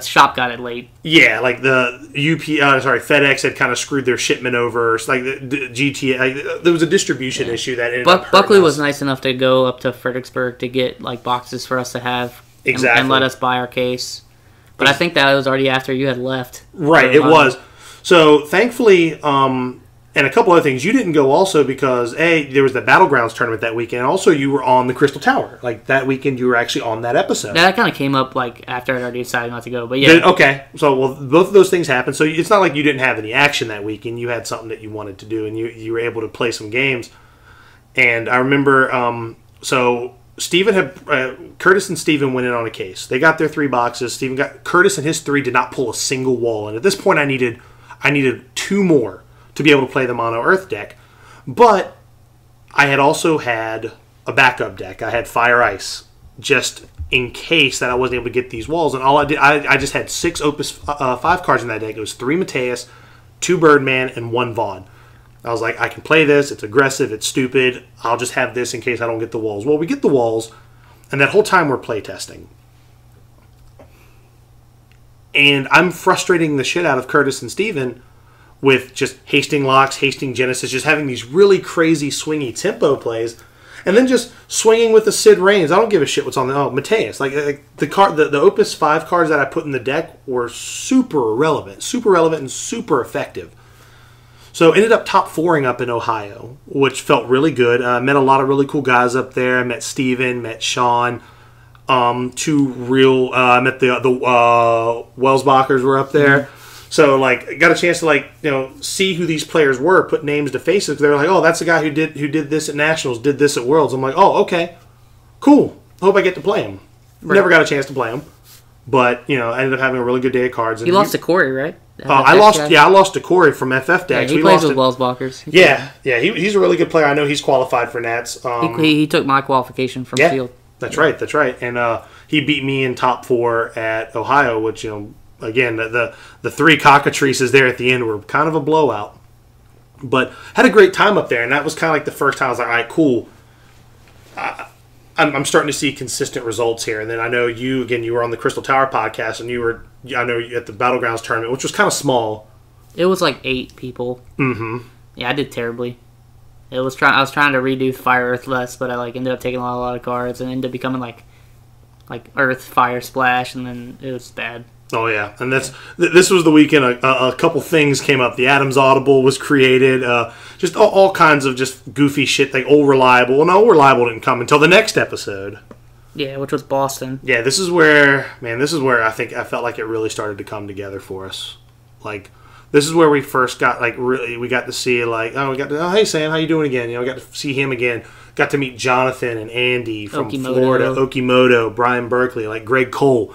shop got it late. Yeah, like the FedEx had kind of screwed their shipment over. So like the GTA, like, there was a distribution issue that ended up hurting Buckley us. Was nice enough to go up to Fredericksburg to get like boxes for us to have and let us buy our case. But I think that was already after you had left. Right, it was. So thankfully. And a couple other things. You didn't go also because, A, there was the Battlegrounds tournament that weekend. Also, you were on the Crystal Tower. Like, that weekend, you were actually on that episode. That kind of came up, like, after I'd already decided not to go. But, yeah. Okay. So, well, both of those things happened. So, it's not like you didn't have any action that weekend. You had something that you wanted to do, and you were able to play some games. And I remember, Curtis and Steven went in on a case. They got their three boxes. Curtis and his three did not pull a single wall. And at this point, I needed two more to be able to play the Mono Earth deck. But I had also had a backup deck. I had Fire Ice just in case that I wasn't able to get these walls. And all I did, I just had six Opus 5 cards in that deck. It was three Mateus, two Birdman, and one Vaughn. I was like, I can play this. It's aggressive. It's stupid. I'll just have this in case I don't get the walls. Well, we get the walls, and that whole time we're playtesting. And I'm frustrating the shit out of Curtis and Steven with just hasting locks, hasting Genesis, just having these really crazy swingy tempo plays, and then just swinging with the Sid Reigns. I don't give a shit what's on the Mateus. Like the Opus 5 cards that I put in the deck were super relevant, and super effective. So ended up top fouring up in Ohio, which felt really good. I met a lot of really cool guys up there. I met Steven, met Sean. I met the Welsbachers were up there. Mm-hmm. So, like, got a chance to, like, you know, see who these players were, put names to faces. They were like, oh, that's the guy who did this at Nationals, did this at Worlds. I'm like, oh, okay, cool. Hope I get to play him. Right. Never got a chance to play him. But, you know, I ended up having a really good day of cards. And you lost to Corey, right? I lost to Corey from FF Decks. Yeah, he plays with Welsbachers. He's a really good player. I know he's qualified for Nats. He took my qualification from Field. That's right. And he beat me in top four at Ohio, which, you know, again, the three cockatrices there at the end were kind of a blowout. But had a great time up there, and that was kind of like the first time I was like, all right, cool. I'm starting to see consistent results here. And then I know you were on the Crystal Tower podcast, and you were at the Battlegrounds tournament, which was kind of small. It was like 8 people. Mm-hmm. Yeah, I did terribly. I was trying to redo Fire Earth Less, but I like ended up taking a lot of cards and ended up becoming like Earth Fire Splash, and then it was bad. Oh, yeah. And this was the weekend. A couple things came up. The Adams Audible was created. Just all kinds of just goofy shit. Like Old Reliable. Well, no, Old Reliable didn't come until the next episode. Yeah, which was Boston. Yeah, this is where I think I felt like it really started to come together for us. Like, this is where we first got, like, really, we got to see, like, hey, Sam, how you doing again? You know, we got to see him again. Got to meet Jonathan and Andy from Florida. Okimoto, Brian Berkeley, like Greg Cole.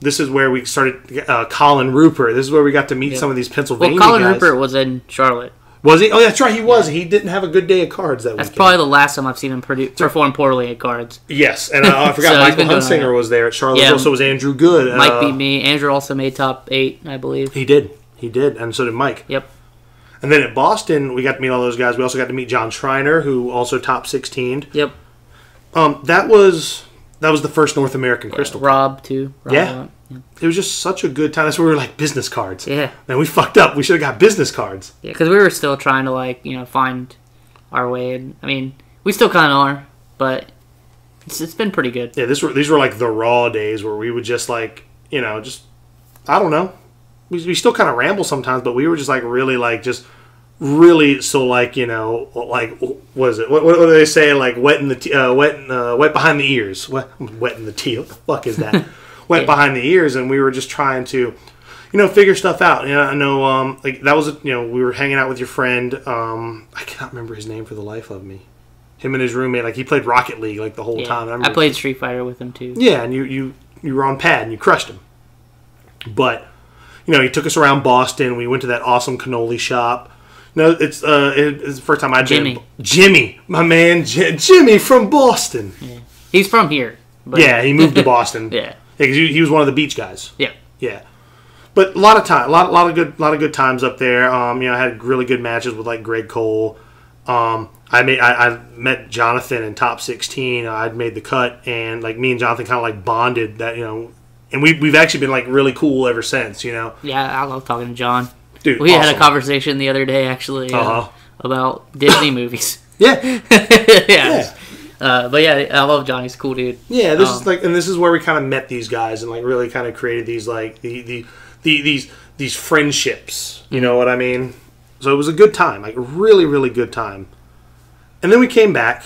This is where we started Colin Rupert. This is where we got to meet some of these Pennsylvania guys. Well, Colin Rupert was in Charlotte. Was he? Oh, that's right. He was. Yeah. He didn't have a good day at cards that weekend. That's probably the last time I've seen him perform poorly at cards. Yes. And I forgot Michael Hunsinger was there at Charlotte. Yeah, also was Andrew Good. Mike beat me. Andrew also made top 8, I believe. He did. And so did Mike. Yep. And then at Boston, we got to meet all those guys. We also got to meet John Schreiner, who also top 16'd. Yep. That was the first North American Crystal. Rob, too. Rob. It was just such a good time. That's where we were like, business cards. Yeah. Man, we fucked up. We should have got business cards. Yeah, because we were still trying to, like, you know, find our way. And I mean, we still kind of are, but it's been pretty good. Yeah, these were, like, the raw days where we would just, like, you know, just, I don't know. We still kind of ramble sometimes, but we were just, like, really, like, just... Really, so like you know, like what is it? What do they say? Like wet behind the ears. Wet in the tea. What the fuck is that? Wet behind the ears, and we were just trying to, you know, figure stuff out. You know, I know, like that was you know, we were hanging out with your friend. I cannot remember his name for the life of me. Him and his roommate, like he played Rocket League like the whole time. I played Street Fighter with him too. Yeah, and you were on pad and you crushed him. But you know, he took us around Boston. We went to that awesome cannoli shop. No, it's the first time I've been. Jimmy, my man, Jimmy from Boston. Yeah. He's from here. But yeah, he moved to Boston. Yeah, because he was one of the beach guys. Yeah, yeah. But a lot of time, a lot of good times up there. You know, I had really good matches with like Greg Cole. I made, I met Jonathan in top 16. I'd made the cut, and like me and Jonathan kind of like bonded that, you know, and we've actually been like really cool ever since, you know. Yeah, I love talking to John. Dude, we awesome. Had a conversation the other day actually about Disney movies. Yeah, yeah. But yeah, I love John. He's a cool dude. Yeah, this is like, and this is where we kind of met these guys and like really kind of created these like these friendships. You know what I mean? So it was a good time, like really, really good time. And then we came back.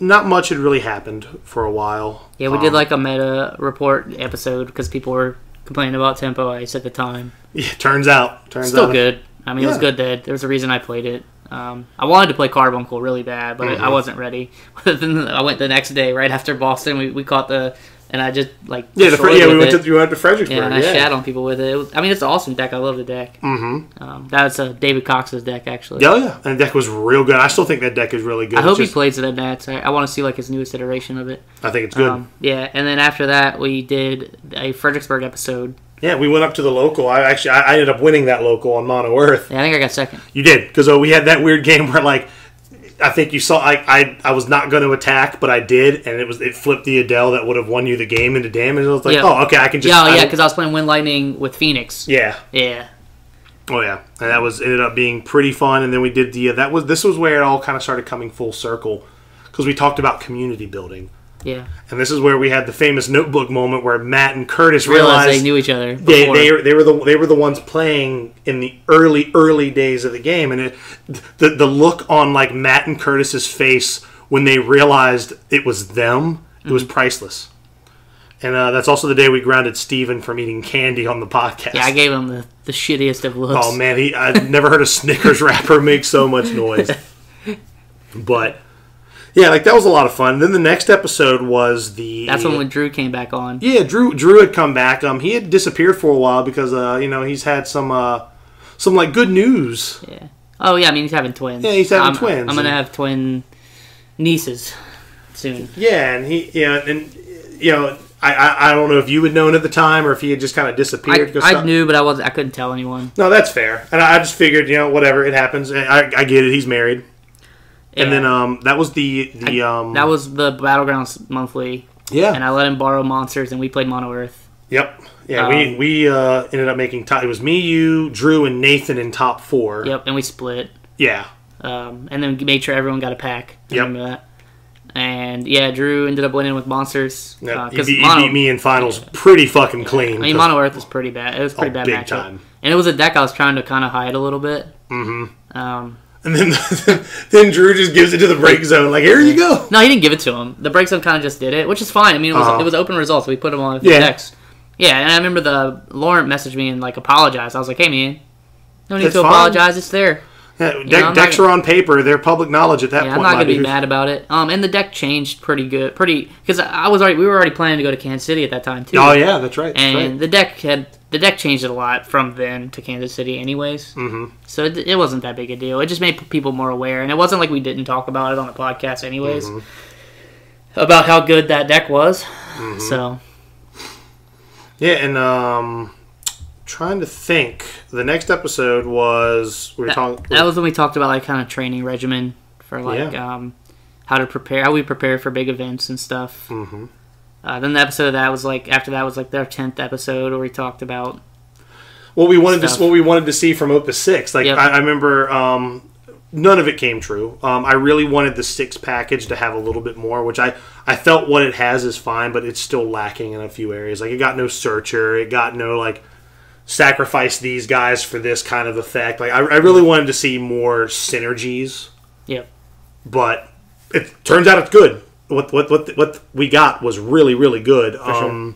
Not much had really happened for a while. Yeah, we did like a meta report episode because people were complaining about Tempo Ice at the time. Yeah, turns out. Still good. I mean, yeah. It was good that there was a reason I played it. I wanted to play Carbuncle really bad, but I wasn't ready. But then I went the next day, right after Boston. We caught the... And I just, like... Yeah, we went to Fredericksburg. And I shat on people with it. It's an awesome deck. I love the deck. Mm-hmm. That's David Cox's deck, actually. Oh, yeah. And the deck was real good. I still think that deck is really good. I hope he plays it at Nats. I want to see, like, his newest iteration of it. I think it's good. Yeah, and then after that, we did a Fredericksburg episode. Yeah, we went up to the local. I ended up winning that local on Mono Earth. Yeah, I think I got second. You did, because we had that weird game where, like... I think you saw I was not going to attack, but I did, and it flipped the Adele that would have won you the game into damage. I was like, Oh, okay, I can just... Yeah, because I was playing Wind Lightning with Phoenix. Yeah. Yeah. Oh, yeah. And that ended up being pretty fun, and then we did the... This was where it all kind of started coming full circle, because we talked about community building. Yeah. And this is where we had the famous notebook moment where Matt and Curtis realized... they knew each other. They were the ones playing in the early days of the game. And the look on like Matt and Curtis's face when they realized it was them, it was priceless. And that's also the day we grounded Steven from eating candy on the podcast. Yeah, I gave him the shittiest of looks. Oh, man. I've never heard a Snickers wrapper make so much noise. But... yeah, like that was a lot of fun. Then the next episode was That's when Drew came back on. Yeah, Drew had come back. He had disappeared for a while because he's had some like good news. Yeah. Oh yeah, I mean he's having twins. Yeah, he's having twins. I'm gonna have twin nieces soon. Yeah, and I don't know if you had known at the time or if he had just kind of disappeared. I knew, but I couldn't tell anyone. No, that's fair. And I just figured whatever, it happens. I get it. He's married. Yeah. And then that was that was the Battlegrounds Monthly. Yeah. And I let him borrow Monsters, and we played Mono Earth. Yep. Yeah, we ended up making top... It was me, you, Drew, and Nathan in top 4. Yep, and we split. Yeah. And then made sure everyone got a pack. I remember that. And, yeah, Drew ended up winning with Monsters. Yeah, he beat me in finals pretty fucking clean. I mean, Mono Earth was pretty bad. It was a pretty bad matchup. Big time. And it was a deck I was trying to kind of hide a little bit. Mm-hmm. And then Drew just gives it to the break zone. Like, here you go. No, he didn't give it to him. The break zone kind of just did it, which is fine. I mean, it was open results. We put him on the decks. Yeah, and I remember Lauren messaged me and, like, apologized. I was like, hey, man, no need to apologize. It's there. Yeah, decks are on paper. They're public knowledge at that point. I'm not going to be mad about it. And the deck changed pretty good. Because we were already planning to go to Kansas City at that time, too. Oh, yeah, that's right. And the deck changed a lot from then to Kansas City anyways. Mm-hmm. So it wasn't that big a deal. It just made people more aware. And it wasn't like we didn't talk about it on the podcast anyways about how good that deck was. Mm-hmm. So. Yeah, and trying to think. The next episode was... That was when we talked about like kind of training regimen for like how we prepare for big events and stuff. Mm-hmm. Then the episode of that was like their 10th episode where we talked about what we wanted to see from Opus 6. Like I remember none of it came true. I really wanted the 6 package to have a little bit more, which I felt what it has is fine, but it's still lacking in a few areas. Like it got no Searcher, it got no like sacrifice these guys for this kind of effect. Like I really wanted to see more synergies. Yep. But it turns out it's good. What we got was really, really good. Sure.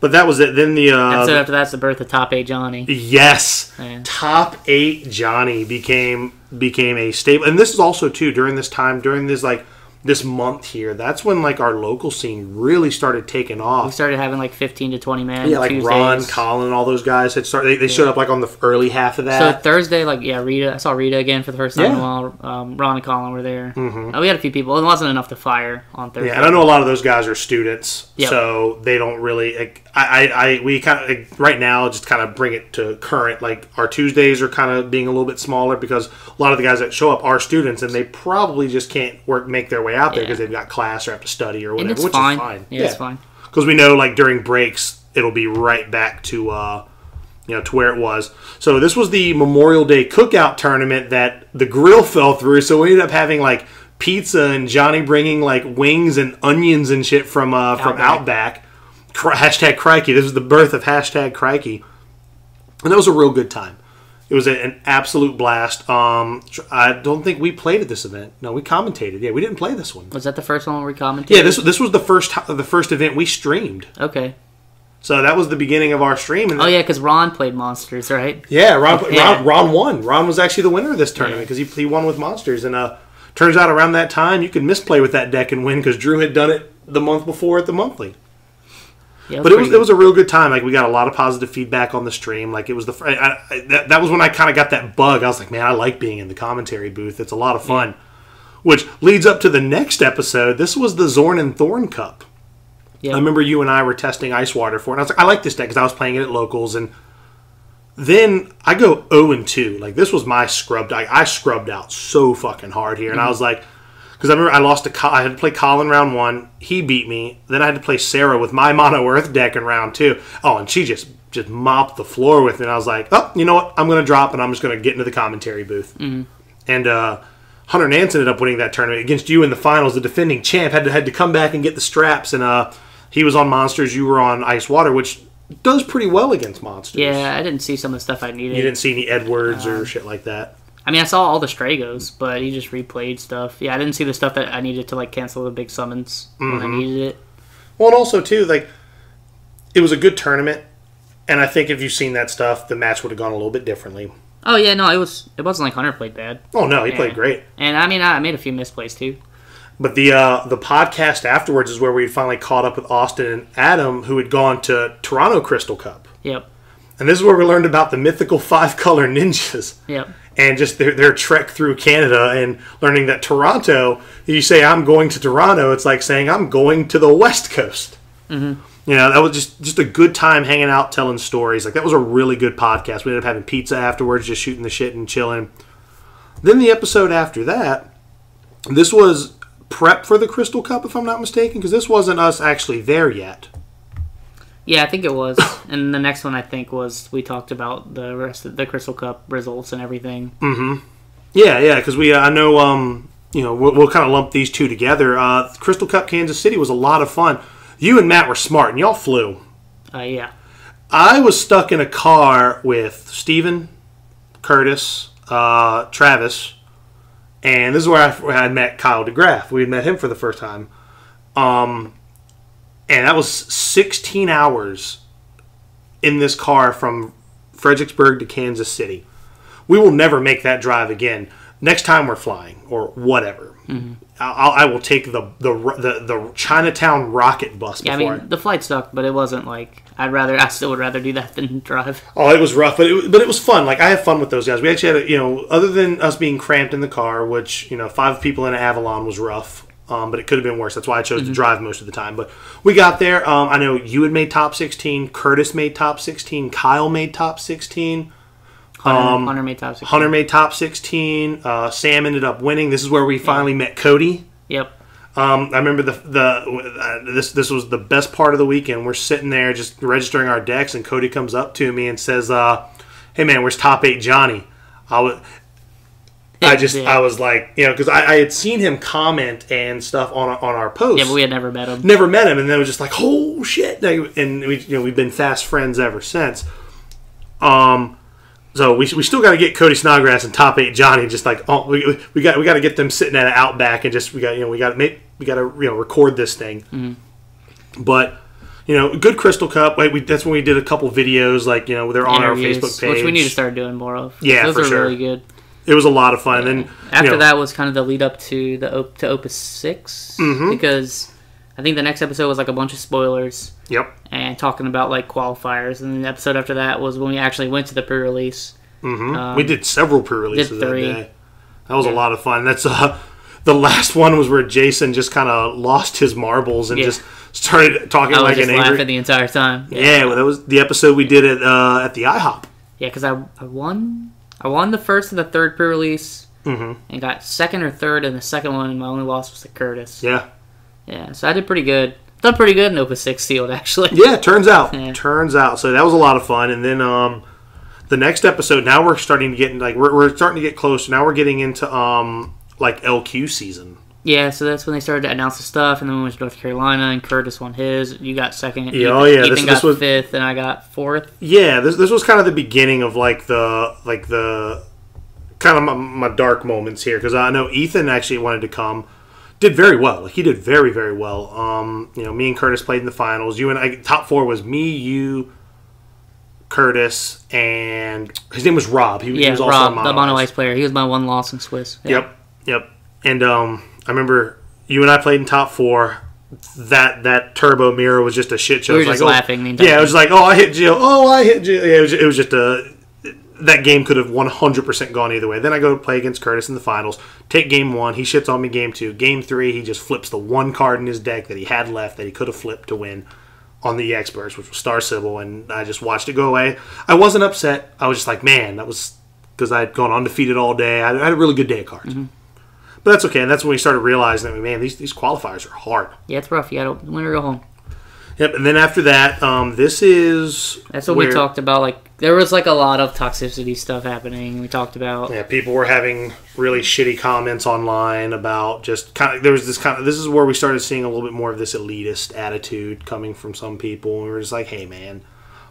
But that was it. Then the episode after that's the birth of Top 8 Johnny. Yes, yeah. Top 8 Johnny became a staple, and this is also too during this month here. That's when like our local scene really started taking off. We started having like 15 to 20 men. Yeah, like Tuesdays. Ron, Colin, all those guys had started. They showed up like on the early half of that. So Thursday, Rita. I saw Rita again for the first time in a while. Ron and Colin were there. Mm-hmm. We had a few people. It wasn't enough to fire on Thursday. Yeah, and I know a lot of those guys are students, so they don't really. Like, we kind of like, right now just kind of bring it to current. Like our Tuesdays are kind of being a little bit smaller because a lot of the guys that show up are students and they probably just can't make their way out there because they've got class or have to study or whatever, and which is fine. Yeah, it's fine because we know like during breaks it'll be right back to to where it was. So this was the Memorial Day cookout tournament that the grill fell through. So we ended up having like pizza and Johnny bringing like wings and onions and shit from Outback. Hashtag Crikey. This was the birth of hashtag Crikey, and that was a real good time. It was an absolute blast. I don't think we played at this event. No, we commentated. Yeah, we didn't play this one. Was that the first one we commentated? Yeah, this was the first event we streamed. Okay. So that was the beginning of our stream. And yeah, because Ron played Monsters, right? Yeah, Ron won. Ron was actually the winner of this tournament because he won with Monsters. And turns out around that time you could misplay with that deck and win because Drew had done it the month before at the monthly. Yeah, but it was a real good time. Like we got a lot of positive feedback on the stream. Like it was that was when I kind of got that bug. I was like, man, I like being in the commentary booth. It's a lot of fun. Yeah. Which leads up to the next episode. This was the Zorn and Thorn Cup. Yeah. I remember you and I were testing ice water for it. And I was like, I like this deck because I was playing it at locals. And then I go 0-2. Like this was my scrubbed. I scrubbed out so fucking hard here, and I was like. Because I remember I lost I had to play Colin round one. He beat me. Then I had to play Sarah with my Mono Earth deck in round two. Oh, and she just mopped the floor with me. And I was like, oh, you know what? I'm going to drop, and I'm just going to get into the commentary booth. Mm-hmm. And Hunter Nance ended up winning that tournament against you in the finals. The defending champ had to come back and get the straps. And he was on Monsters. You were on Ice Water, which does pretty well against Monsters. Yeah, I didn't see some of the stuff I needed. You didn't see any Edwards or shit like that. I mean, I saw all the Stragos, but he just replayed stuff. Yeah, I didn't see the stuff that I needed to, like, cancel the big summons when I needed it. Well, and also, too, like, it was a good tournament, and I think if you've seen that stuff, the match would have gone a little bit differently. Oh, yeah, no, it wasn't like Hunter played bad. Oh, no, he played great. And, I mean, I made a few misplays, too. But the podcast afterwards is where we finally caught up with Austin and Adam, who had gone to Toronto Crystal Cup. Yep. And this is where we learned about the mythical five-color ninjas. Yep. And just their trek through Canada and learning that Toronto, you say, I'm going to Toronto, it's like saying, I'm going to the West Coast. Mm-hmm. You know, that was just a good time hanging out, telling stories. Like, that was a really good podcast. We ended up having pizza afterwards, just shooting the shit and chilling. Then the episode after that, this was prep for the Crystal Cup, if I'm not mistaken, because this wasn't us actually there yet. Yeah, I think it was. And the next one, I think, was we talked about the rest of the Crystal Cup results and everything. Mm-hmm. Yeah, because I know, we'll kind of lump these two together. Crystal Cup Kansas City was a lot of fun. You and Matt were smart, and y'all flew. Yeah. I was stuck in a car with Steven, Curtis, Travis, and this is where I met Kyle DeGraff. We had met him for the first time. And that was 16 hours in this car from Fredericksburg to Kansas City. We will never make that drive again. Next time we're flying or whatever, I will take the Chinatown rocket bus. Yeah, before. I mean the flight sucked, but it wasn't like I still would rather do that than drive. Oh, it was rough, but it was fun. Like I had fun with those guys. We actually had other than us being cramped in the car, which 5 people in an Avalon was rough. But it could have been worse. That's why I chose to drive most of the time. But we got there. I know you had made top 16. Curtis made top 16. Kyle made top 16. Hunter made top 16. Sam ended up winning. This is where we finally met Cody. Yep. I remember this was the best part of the weekend. We're sitting there just registering our decks, and Cody comes up to me and says, "Hey man, where's top 8 Johnny?" I was like, because I had seen him comment and stuff on our post. Yeah, but we had never met him. And then it was just like, oh, shit. And we've been fast friends ever since. So we still got to get Cody Snodgrass and Top 8 Johnny. Just like, oh, we got to get them sitting at an Outback and just we got to record this thing. Mm-hmm. But. Good Crystal Cup. That's when we did a couple videos. Like they're on interviews, our Facebook page, which we need to start doing more of. Yeah, those for are sure. Really good. It was a lot of fun. Yeah. And after that was kind of the lead up to to Opus 6 because I think the next episode was like a bunch of spoilers. Yep. And talking about like qualifiers, and then the episode after that was when we actually went to the pre-release. We did several pre-releases that day. That was a lot of fun. That's The last one was where Jason just kind of lost his marbles and just started talking like an angry. I was just laughing the entire time. Yeah, well, that was the episode we did at the IHOP. Yeah, because I won the first and the third pre-release, and got second or third in the second one, and my only loss was to Curtis. Yeah. Yeah, so I did pretty good. Done pretty good in Opus 6 Sealed, actually. Yeah, turns out. Yeah. Turns out. So that was a lot of fun. And then the next episode, now we're starting to get in, like we're starting to get close. Now we're getting into like LQ season. Yeah, so that's when they started to announce the stuff, and then we went to North Carolina, and Curtis won his. You got second. Yeah, Ethan got was fifth, and I got fourth. Yeah, this was kind of the beginning of like the kind of my dark moments here, because I know Ethan actually wanted to come, did very well. Like he did very, very well. Me and Curtis played in the finals. You and I, top four was me, you, Curtis, and his name was Rob. He was also Rob, a the Mono Ice player. He was my one loss in Swiss. Yeah. Yep. And I remember you and I played in top four. That turbo mirror was just a shit show. We were just laughing the entire time. It was like, oh, I hit Jill. Oh, I hit Jill. Yeah, it was just a... That game could have 100% gone either way. Then I go play against Curtis in the finals. Take game one. He shits on me game two. Game three, he just flips the one card in his deck that he had left that he could have flipped to win on the experts, which was Star Sybil, and I just watched it go away. I wasn't upset. I was just like, man, that was... Because I had gone undefeated all day. I had a really good day of cards. Mm-hmm. But that's okay, and that's when we started realizing that, man, these qualifiers are hard. Yeah, it's rough. You got to win or go home. Yep, and then after that, that's what we talked about. Like there was like a lot of toxicity stuff happening. We talked about people were having really shitty comments online about just kind of. There was this kind of. This is where we started seeing a little bit more of this elitist attitude coming from some people. And we were just like, hey, man,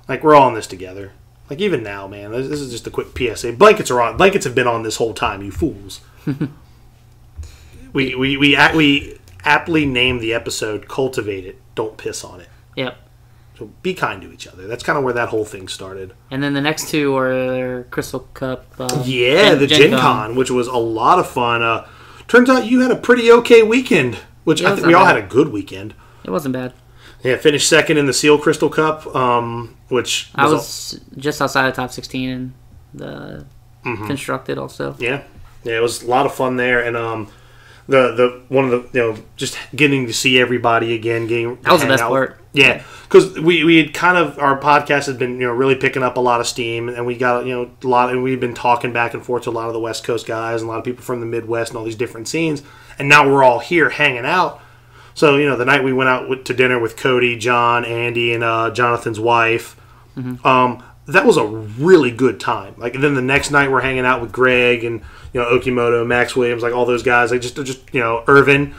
like we're all in this together. Like even now, man, this is just a quick PSA. Blankets are on. Blankets have been on this whole time. You fools. We aptly named the episode "Cultivate It, Don't Piss on It." Yep. So be kind to each other. That's kind of where that whole thing started. And then the next two are Crystal Cup. The Gen Con, which was a lot of fun. Turns out you had a pretty okay weekend, which I think we all had a good weekend. It wasn't bad. Yeah, finished second in the Seal Crystal Cup, which was just outside of top 16 in the constructed also. Yeah, it was a lot of fun there, and The one of the just getting to see everybody again, that was the best part. Yeah, because we had kind of, our podcast had been really picking up a lot of steam, and we got a lot, and we've been talking back and forth to a lot of the West Coast guys and a lot of people from the Midwest and all these different scenes, and now we're all here hanging out. So the night we went out to dinner with Cody, John, Andy, and Jonathan's wife. That was a really good time. Like then the next night we're hanging out with Greg and Okimoto, Max Williams, like all those guys. Like just Irvin.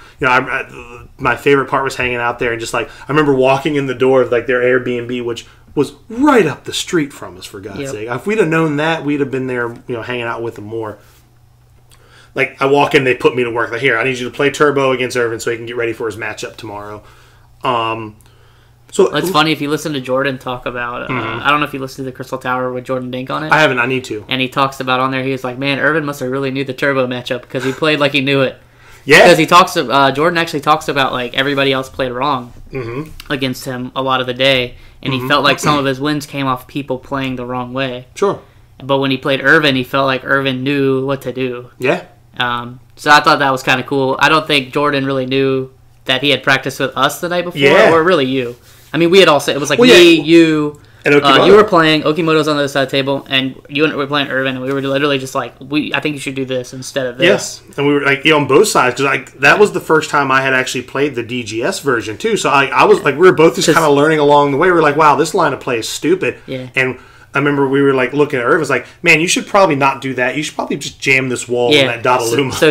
My favorite part was hanging out there and just like I remember walking in the door of like their Airbnb, which was right up the street from us. For God's sake, if we'd have known that, we'd have been there, hanging out with them more. Like I walk in, they put me to work. Like here, I need you to play Turbo against Irvin so he can get ready for his matchup tomorrow. So that's funny if you listen to Jordan talk about. I don't know if you listen to the Crystal Tower with Jordan Dink on it. I haven't. I need to. And he talks about on there. He was like, "Man, Irvin must have really knew the Turbo matchup because he played like he knew it." Yeah. Because he talks. Jordan actually talks about like everybody else played wrong against him a lot of the day, and he felt like some of his wins came off people playing the wrong way. Sure. But when he played Irvin, he felt like Irvin knew what to do. Yeah. So I thought that was kind of cool. I don't think Jordan really knew that he had practiced with us the night before, or really you. I mean, we had all said, it was like me, you, and you were playing, Okimoto's on the other side of the table, and you and I were playing Irvin, and we were literally just like, I think you should do this instead of this. Yes, and we were like, on both sides, because that was the first time I had actually played the DGS version, too. So I was like, we were both just kind of learning along the way. We were like, wow, this line of play is stupid. Yeah. And I remember we were like looking at Irvin, was like, man, you should probably not do that. You should probably just jam this wall on that Dottaluma. So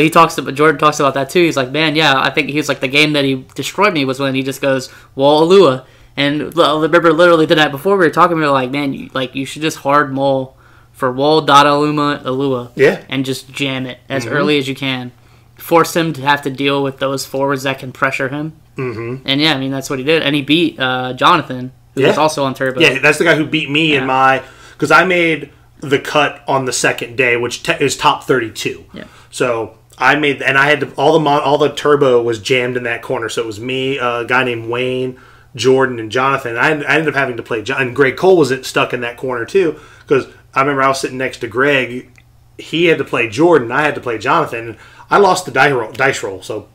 Jordan talks about that, too. He's like, man, I think he was like, the game that he destroyed me was when he just goes, wall Alua. And I remember literally the night before we were talking, we were like, man, you should just hard mull for Wall, Dada, Alua, and just jam it as early as you can. Force him to have to deal with those forwards that can pressure him. And I mean, that's what he did. And he beat Jonathan, who was also on Turbo. Yeah, that's the guy who beat me in my... Because I made the cut on the second day, which is top 32. Yeah. So... I made... And I had to... All the Turbo was jammed in that corner, so it was me, a guy named Wayne... Jordan and Jonathan. I ended up having to play John. And Greg Cole was stuck in that corner too, because I remember I was sitting next to Greg. He had to play Jordan. I had to play Jonathan. I lost the dice roll, so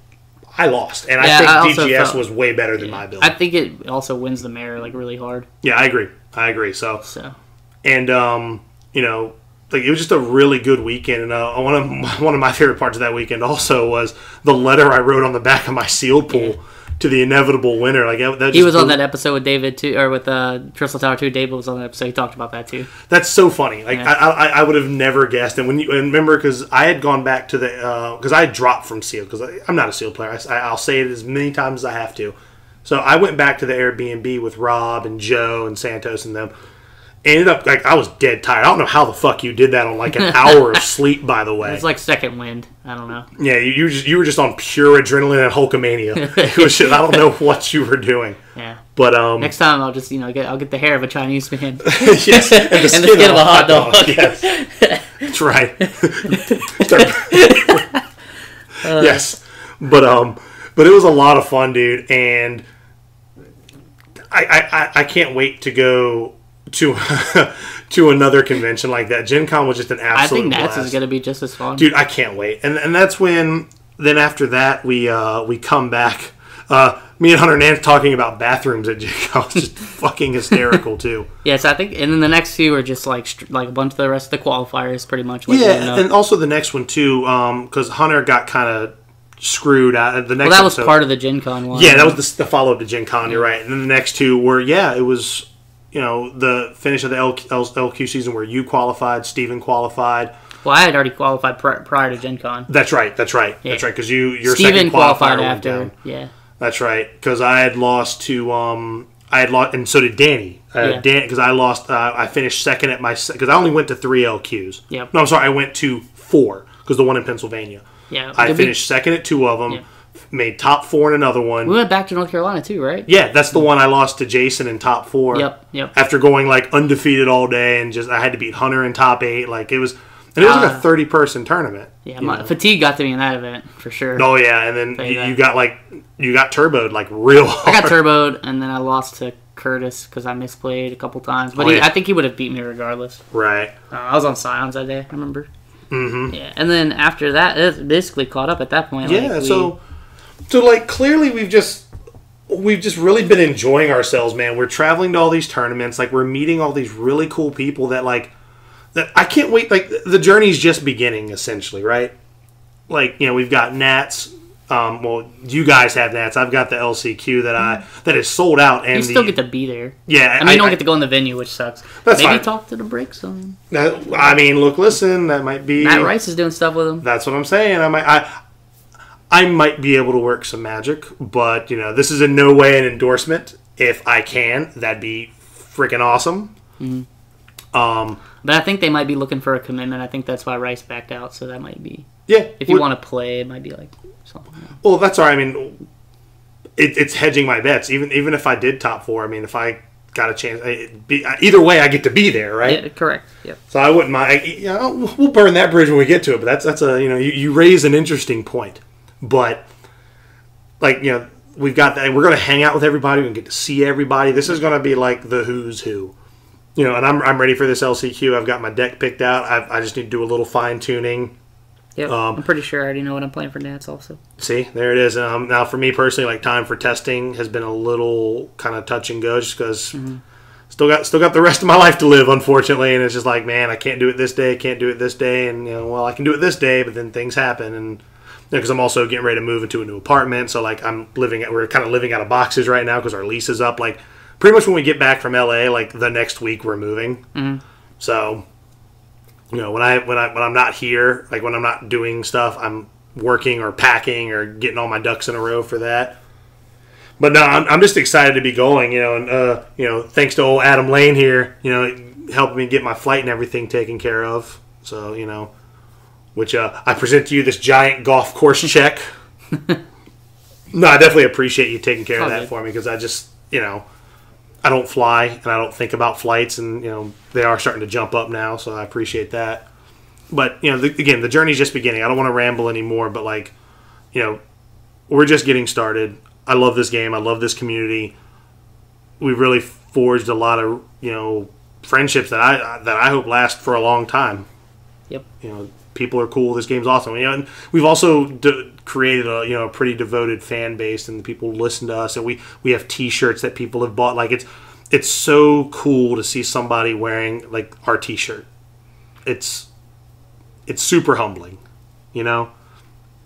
I lost. And I think DGS was way better than my build. I think it also wins the mirror like really hard. Yeah, I agree. So. And, you know, like it was just a really good weekend. And one of my favorite parts of that weekend also was the letter I wrote on the back of my sealed pool to the inevitable winner. Like that he was on that episode with David, too, or with Crystal Tower 2. David was on that episode. He talked about that, too. That's so funny. Like I would have never guessed. And remember, because I had gone back to the because I had dropped from sealed because I'm not a sealed player. I'll say it as many times as I have to. So I went back to the Airbnb with Rob and Joe and Santos and them. Ended up, like, I was dead tired. I don't know how the fuck you did that on, like, an hour of sleep, by the way. It's like second wind. I don't know. Yeah, you were just on pure adrenaline and Hulkamania. It was just, I don't know what you were doing. Yeah. But, next time I'll just, you know, I'll get the hair of a Chinese man. Yes. And the skin of a hot dog. Yes. That's right. Yes. But it was a lot of fun, dude. And I can't wait to go to another convention like that. Gen Con was just an absolute blast. I think NATS is going to be just as fun. Dude, I can't wait. And that's when, then after that, we come back. Me and Hunter Nance talking about bathrooms at Gen Con was just fucking hysterical, too. Yes, I think, and then the next few are just like a bunch of the rest of the qualifiers, pretty much. Yeah, and also the next one, too, because Hunter got kind of screwed out. The next episode was part of the Gen Con one. Yeah, that was the follow-up to Gen Con, you're right. And then the next two were, it was... You know, the finish of the LQ season where you qualified, Steven qualified. Well, I had already qualified prior to Gen Con. That's right. Yeah. That's right, because your second qualifier went down. Yeah. That's right, because I had lost to and so did Danny. Because I lost. I finished second at my because I only went to 3 LQs. Yep. No, I'm sorry, I went to 4 because the one in Pennsylvania. Yeah. I finished second at 2 of them. Yeah. Made top 4 in another one. We went back to North Carolina too, right? Yeah, that's the one I lost to Jason in top 4. Yep. After going like undefeated all day and I had to beat Hunter in top 8. Like it was like a 30-person tournament. Yeah, fatigue got to me in that event for sure. Oh yeah, and then you got turboed like real hard. I got turboed and then I lost to Curtis because I misplayed a couple times, but I think he would have beat me regardless. Right. I was on Scions that day, I remember. Mm-hmm. Yeah, and then after that, it basically caught up at that point. Yeah, like So, like, clearly we've just really been enjoying ourselves, man. We're traveling to all these tournaments. Like, we're meeting all these really cool people that I can't wait. Like, the journey's just beginning, essentially, right? Like, you know, we've got Nats. Well, you guys have Nats. I've got the LCQ that is sold out. And you still get to be there. Yeah. I mean, you don't get to go in the venue, which sucks. That's fine. Maybe talk to the Brick Zone. I mean, look, listen, that might be... Matt Rice is doing stuff with him. That's what I'm saying. I might be able to work some magic, but, you know, this is in no way an endorsement. If I can, that'd be freaking awesome. Mm-hmm. But I think they might be looking for a commitment. I think that's why Rice backed out, so that might be... Yeah. If you want to play, it might be like something. Well, that's all right. I mean, it's hedging my bets. Even if I did top 4, I mean, if I got a chance... either way, I get to be there, right? Yeah, correct. Yep. So I wouldn't mind... we'll burn that bridge when we get to it, but that's a... You know, you raise an interesting point. But, like, you know, we've got that. We're going to hang out with everybody. We're going to get to see everybody. This is going to be like the who's who. You know, and I'm ready for this LCQ. I've got my deck picked out. I just need to do a little fine-tuning. Yep. I'm pretty sure I already know what I'm playing for Nats also. See, there it is. Now, for me personally, like, time for testing has been a little kind of touch and go just because still got the rest of my life to live, unfortunately. And it's just like, man, I can't do it this day. And, you know, well, I can do it this day, but then things happen. And... Because I'm also getting ready to move into a new apartment, so like we're kind of living out of boxes right now because our lease is up. Like pretty much when we get back from LA, like the next week we're moving. Mm-hmm. So, you know, when I'm not here, like when I'm not doing stuff, I'm working or packing or getting all my ducks in a row for that. But no, I'm just excited to be going, you know, and you know, thanks to old Adam Lane here, you know, helping me get my flight and everything taken care of. So you know. Which I present to you this giant golf course check. No, I definitely appreciate you taking care of that for me because I just, you know, I don't fly and I don't think about flights and, you know, they are starting to jump up now, so I appreciate that. But, you know, again, the journey's just beginning. I don't want to ramble anymore, but, like, you know, we're just getting started. I love this game. I love this community. We really forged a lot of, you know, friendships that I hope last for a long time. Yep. You know, people are cool. This game's awesome. You know, and we've also created a a pretty devoted fan base, and the people listen to us. And we have T-shirts that people have bought. Like it's so cool to see somebody wearing like our T-shirt. It's super humbling, you know.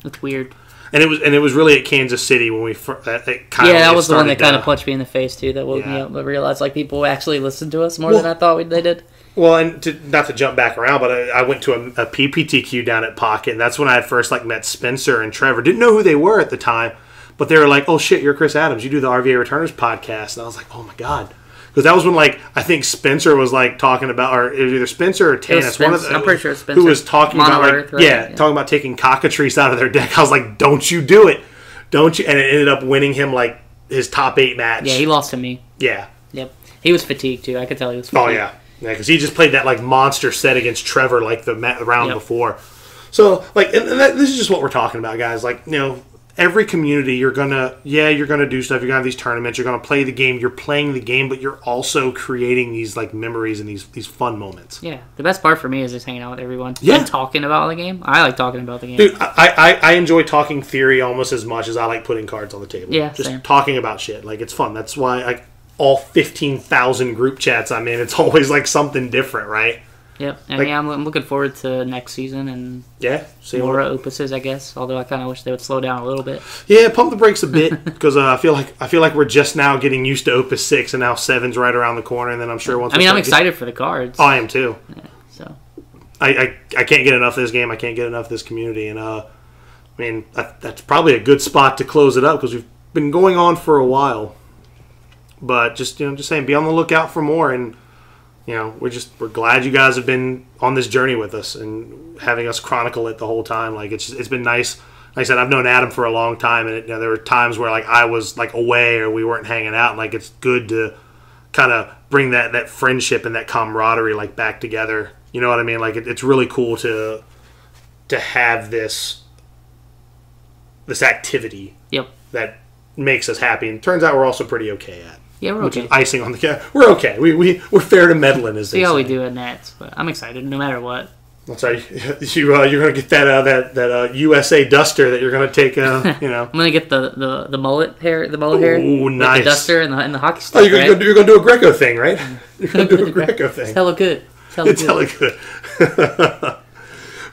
It's weird. And it was really at Kansas City when we that was the one that kind of punched me in the face too. That woke me up. I realized like people actually listened to us more than I thought they did. Well, and not to jump back around, but I went to a PPTQ down at Pocket, and that's when I had first like met Spencer and Trevor. Didn't know who they were at the time, but they were like, "Oh shit, you're Chris Adams. You do the RVA Returners podcast," and I was like, "Oh my god." Because that was when, like, I think Spencer was, like, talking about, or it was either Spencer or Tannis. I'm pretty sure it was Spencer. Who was talking about, like, talking about taking cockatrice out of their deck. I was like, don't you do it. Don't you? And it ended up winning him, like, his top 8 match. Yeah, he lost to me. Yeah. Yep. He was fatigued, too. I could tell he was fatigued. Oh, yeah. Yeah, because he just played that, like, monster set against Trevor, like, the round before. So, like, and this is just what we're talking about, guys. Like, every community, you're gonna do stuff. You're gonna have these tournaments. You're gonna play the game. You're playing the game, but you're also creating these like memories and these fun moments. Yeah, the best part for me is just hanging out with everyone. Yeah, and talking about the game. I like talking about the game. Dude, I enjoy talking theory almost as much as I like putting cards on the table. Yeah, just talking about shit. Like it's fun. That's why all 15,000 group chats I'm in, it's always like something different, right? Yep, and like, I'm looking forward to next season and more opuses, I guess. Although I kind of wish they would slow down a little bit. Yeah, pump the brakes a bit because I feel like we're just now getting used to Opus 6, and now 7's right around the corner. And then I'm sure once I'm excited for the cards. Oh, I am too. Yeah, so I can't get enough of this game. I can't get enough of this community, and that's probably a good spot to close it up because we've been going on for a while. But just saying, be on the lookout for more and. We're glad you guys have been on this journey with us and having us chronicle it the whole time. Like it's been nice. Like I said, I've known Adam for a long time, and there were times where like I was like away or we weren't hanging out. And, like it's good to kind of bring that friendship and that camaraderie like back together. You know what I mean? Like it's really cool to have this activity. Yep. That makes us happy, and turns out we're also pretty okay at. Yeah, we're okay. Which is icing on the cake. We're okay. We're fair to meddling, as they say. See how we do in that. But I'm excited, no matter what. That's right. You're gonna get that USA duster that you're gonna take. I'm gonna get the mullet hair. The mullet hair. Oh, nice. The duster and the hockey stick. Oh, you're gonna do a Greco thing, right? You're gonna do a Greco thing. It's hella good. It's hella good.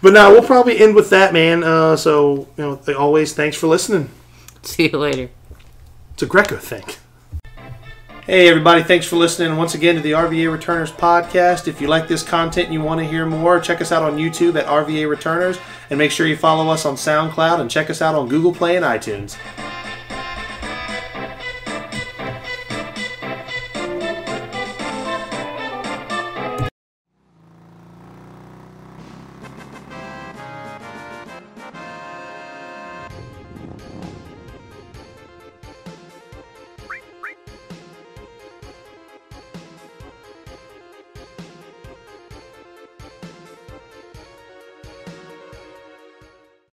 But now we'll probably end with that, man. So like always, thanks for listening. See you later. It's a Greco thing. Hey everybody, thanks for listening once again to the RVA Returners podcast. If you like this content and you want to hear more, check us out on YouTube at RVA Returners, and make sure you follow us on SoundCloud and check us out on Google Play and iTunes.